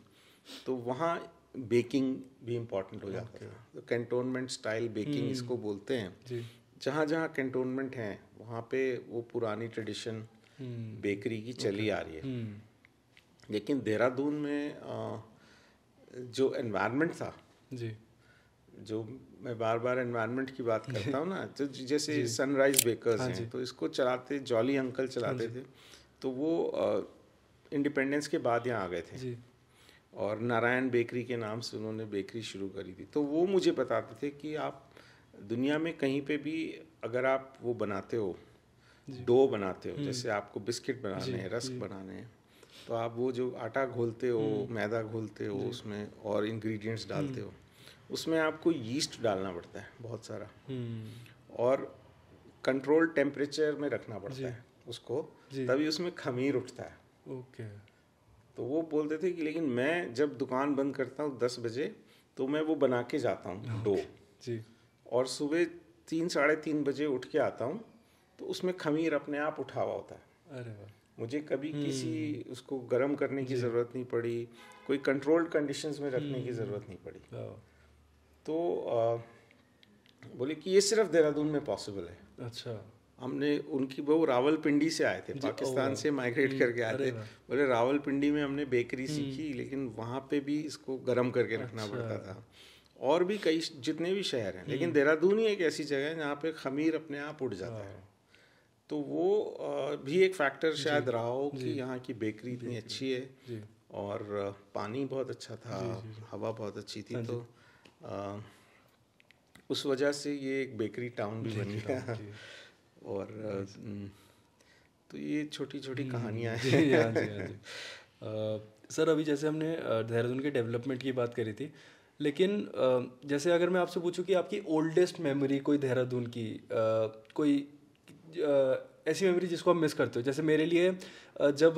तो वहाँ बेकिंग भी इम्पोर्टेंट हो जाता था। तो कैंटोनमेंट स्टाइल बेकिंग इसको बोलते हैं। जहाँ जहाँ कैंटोनमेंट हैं वहाँ पे वो पुरानी ट्रेडिशन बेकरी की चली आ रही है। लेकिन देहरादून में जो एनवायरनमेंट था जी, जो मैं बार बार एनवायरनमेंट की बात करता हूँ ना, तो जैसे सनराइज बेकर्स हैं तो इसको चलाते जॉली अंकल चलाते थे। तो वो इंडिपेंडेंस के बाद यहाँ आ गए थे। और नारायण बेकरी के नाम से उन्होंने बेकरी शुरू करी थी। तो वो मुझे बताते थे कि आप दुनिया में कहीं पे भी अगर आप वो बनाते हो, डो बनाते हो, जैसे आपको बिस्किट बनाने हैं, रस्क बनाने हैं, तो आप वो जो आटा घोलते हो, मैदा घोलते हो उसमें और इंग्रेडिएंट्स डालते हो, उसमें आपको यीस्ट डालना पड़ता है बहुत सारा, और कंट्रोल टेम्परेचर में रखना पड़ता है उसको, तभी उसमें खमीर उठता है। ओके। तो वो बोलते थे कि लेकिन मैं जब दुकान बंद करता हूँ 10 बजे तो मैं वो बना के जाता हूँ डो, और सुबह 3 साढ़े 3 बजे उठ के आता हूँ तो उसमें खमीर अपने आप उठा हुआ होता है। अरे वाह। मुझे कभी किसी उसको गर्म करने की ज़रूरत नहीं पड़ी, कोई कंट्रोल्ड कंडीशंस में रखने की ज़रूरत नहीं पड़ी। तो बोले कि ये सिर्फ देहरादून में पॉसिबल है। अच्छा। हमने उनकी बहू रावलपिंडी से आए थे, पाकिस्तान से माइग्रेट करके आए थे, बोले रावलपिंडी में हमने बेकरी सीखी, लेकिन वहाँ पे भी इसको गर्म करके रखना पड़ता था, और भी कई जितने भी शहर हैं, लेकिन देहरादून ही एक ऐसी जगह है जहाँ पे खमीर अपने आप उठ जाता है। तो वो भी एक फैक्टर शायद रहा हो कि यहाँ की बेकरी इतनी अच्छी है और पानी बहुत अच्छा था, हवा बहुत अच्छी थी, तो उस वजह से ये एक बेकरी टाउन भी बन गया। और तो ये छोटी छोटी कहानियाँ हैं। सर, अभी जैसे हमने देहरादून के डेवलपमेंट की बात करी थी, लेकिन जैसे अगर मैं आपसे पूछूं कि आपकी ओल्डेस्ट मेमोरी कोई देहरादून की, कोई ऐसी मेमोरी जिसको आप मिस करते हो, जैसे मेरे लिए जब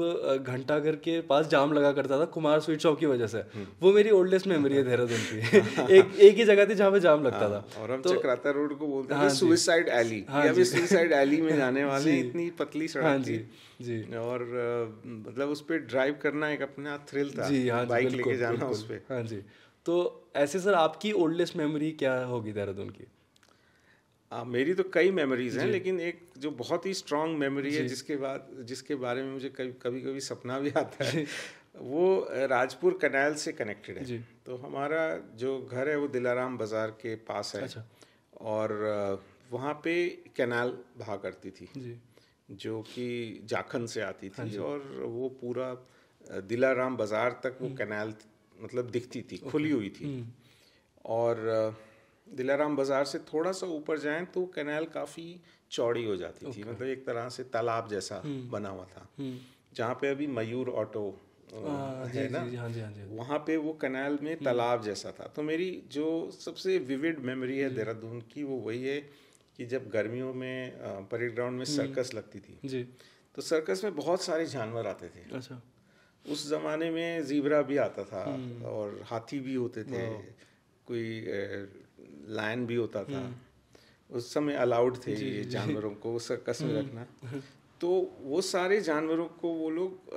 घंटाघर के पास जाम लगा करता था कुमार स्वीट शॉप की वजह से, वो मेरी ओल्डेस्ट मेमोरी है देहरादून की। एक ही जगह थी जहाँ पे जाम लगता था, और हम चक्राता रोड को बोलते थे सुसाइड एली। अभी सुसाइड एली में जाने वाले, इतनी पतली सड़क थी जी, और मतलब उस पर ड्राइव करना एक अपना थ्रिल था, बाइक लेके जाना उस पर। हाँ जी। तो ऐसे सर, आपकी ओल्डेस्ट मेमोरी क्या होगी देहरादून की? मेरी तो कई मेमोरीज हैं, लेकिन एक जो बहुत ही स्ट्रॉन्ग मेमोरी है, जिसके बारे में मुझे कभी कभी सपना भी आता है, वो राजपुर कनाल से कनेक्टेड है। तो हमारा जो घर है वो दिलाराम बाज़ार के पास है। अच्छा। और वहाँ पे कनाल बहा करती थी जो कि जाखन से आती थी, और वो पूरा दिलाराम बाज़ार तक वो कनाल मतलब दिखती थी, खुली हुई थी। और दिलाराम बाज़ार से थोड़ा सा ऊपर जाएं तो कैनाल काफ़ी चौड़ी हो जाती थी, मतलब एक तरह से तालाब जैसा बना हुआ था, जहाँ पे अभी मयूर ऑटो है ना, वहाँ पे वो कैनाल में तालाब जैसा था। तो मेरी जो सबसे विविड मेमोरी है देहरादून की वो वही है कि जब गर्मियों में परेड ग्राउंड में सर्कस लगती थी, तो सर्कस में बहुत सारे जानवर आते थे। उस ज़माने में जीब्रा भी आता था, और हाथी भी होते थे, कोई लायन भी होता था। उस समय अलाउड थे ये जानवरों को सर्कस में रखना। तो वो सारे जानवरों को वो लोग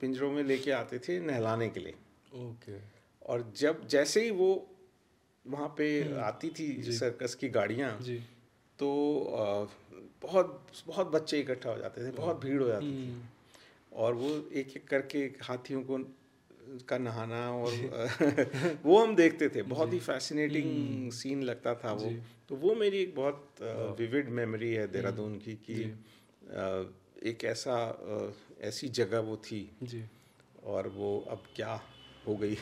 पिंजरों में लेके आते थे नहलाने के लिए। ओके। और जब जैसे ही वो वहाँ पे आती थी सर्कस की गाड़ियाँ, तो बहुत बहुत बच्चे इकट्ठा हो जाते थे, बहुत भीड़ हो जाती थी, और वो एक एक करके हाथियों को का नहाना, और वो हम देखते थे, बहुत ही फैसिनेटिंग सीन लगता था वो। तो वो मेरी एक बहुत विविड मेमोरी है देहरादून की, कि एक ऐसी जगह वो थी, और वो अब क्या हो गई।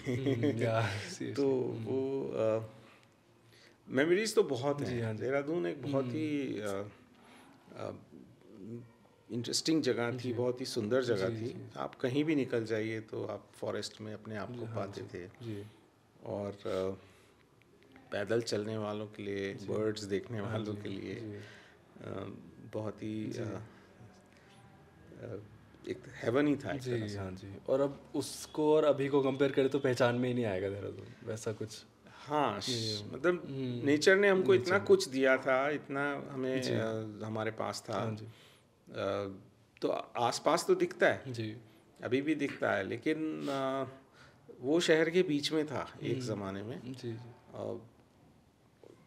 तो वो मेमोरीज तो बहुत हैं। देहरादून एक बहुत ही इंटरेस्टिंग जगह थी, बहुत ही सुंदर जगह थी। आप कहीं भी निकल जाइए तो आप फॉरेस्ट में अपने आप को पाते थे, और पैदल चलने वालों के लिए, बर्ड्स देखने वालों के लिए बहुत ही एक हेवन ही था एक तरह से। हाँ जी। और अब उसको और अभी को कंपेयर करें तो पहचान में ही नहीं आएगा देहरादून वैसा कुछ। हाँ, मतलब नेचर ने हमको इतना कुछ दिया था, इतना हमें हमारे पास था। तो आसपास तो दिखता है जी, अभी भी दिखता है, लेकिन वो शहर के बीच में था एक ज़माने में। जी।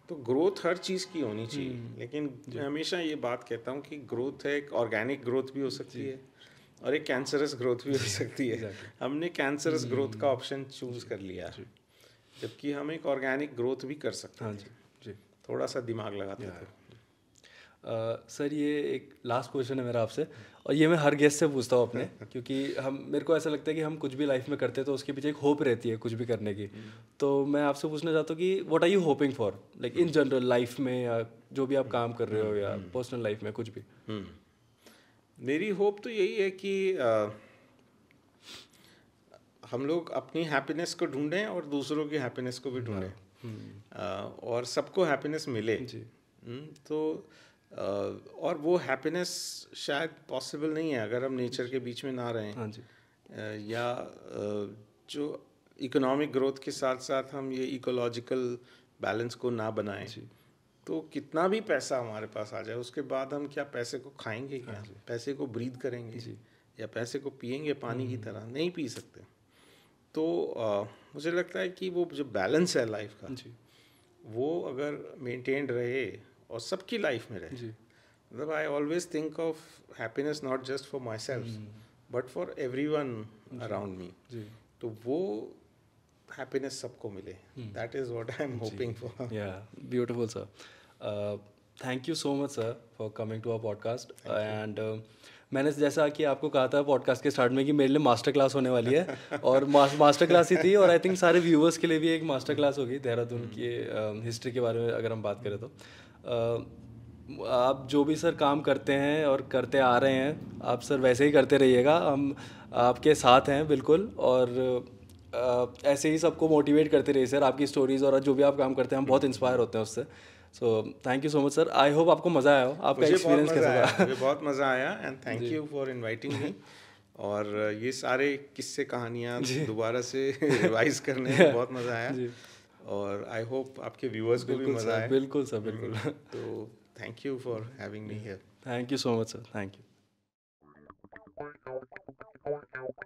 तो ग्रोथ हर चीज़ की होनी चाहिए, लेकिन मैं हमेशा ये बात कहता हूँ कि ग्रोथ है, एक ऑर्गेनिक ग्रोथ भी हो सकती है और एक कैंसरस ग्रोथ भी हो सकती है। हमने कैंसरस ग्रोथ का ऑप्शन चूज कर लिया, जबकि हम एक ऑर्गेनिक ग्रोथ भी कर सकते हैं। हाँ जी, थोड़ा सा दिमाग लगाते थे। सर ये एक लास्ट क्वेश्चन है मेरा आपसे, और ये मैं हर गेस्ट से पूछता हूँ अपने, क्योंकि हम मेरे को ऐसा लगता है कि हम कुछ भी लाइफ में करते हैं तो उसके पीछे एक होप रहती है कुछ भी करने की। तो मैं आपसे पूछना चाहता हूँ कि what are you hoping for, like in general life में या जो भी आप काम कर रहे हो या पर्सनल लाइफ में कुछ भी। मेरी होप तो यही है कि हम लोग अपनी हैप्पीनेस को ढूंढें और दूसरों की हैप्पीनेस को भी ढूंढें और सबको हैप्पीनेस मिले तो और वो हैप्पीनेस शायद पॉसिबल नहीं है अगर हम नेचर के बीच में ना रहें, या जो इकोनॉमिक ग्रोथ के साथ साथ हम ये इकोलॉजिकल बैलेंस को ना बनाएं। तो कितना भी पैसा हमारे पास आ जाए उसके बाद हम क्या पैसे को खाएंगे, क्या पैसे को ब्रीथ करेंगे, या पैसे को पिएंगे पानी की तरह, नहीं पी सकते। तो मुझे लगता है कि वो जो बैलेंस है लाइफ का वो अगर मेंटेन्ड रहे और सबकी लाइफ में रहे, मतलब I always think of happiness not just for myself but for everyone around me, तो वो हैप्पीनेस सबको मिले। That is what I am hoping for. Yeah beautiful sir, thank you so much sir for coming to our podcast. And मैंने जैसा कि आपको कहा था पॉडकास्ट के स्टार्ट में कि मेरे लिए मास्टर क्लास होने वाली है और मास्टर क्लास ही थी, और आई थिंक सारे व्यूवर्स के लिए भी एक मास्टर क्लास होगी देहरादून की हिस्ट्री के बारे में अगर हम बात करें तो। आप जो भी सर काम करते हैं और करते आ रहे हैं आप सर वैसे ही करते रहिएगा, हम आपके साथ हैं बिल्कुल, और ऐसे ही सबको मोटिवेट करते रहिए सर। आपकी स्टोरीज़ और जो भी आप काम करते हैं हम बहुत इंस्पायर होते हैं उससे। So thank you so much sir, I hope आपको मज़ा आया हो। आपका एक्सपीरियंस कैसा था? मुझे बहुत मज़ा आया and thank you for inviting me. और ये सारे किस्से कहानियाँ दोबारा से रिवाइज करने में बहुत मज़ा आया और आई होप आपके व्यूअर्स को भी मज़ा आया। बिल्कुल सर बिल्कुल। तो thank you for having me here. Thank you so much sir, thank you.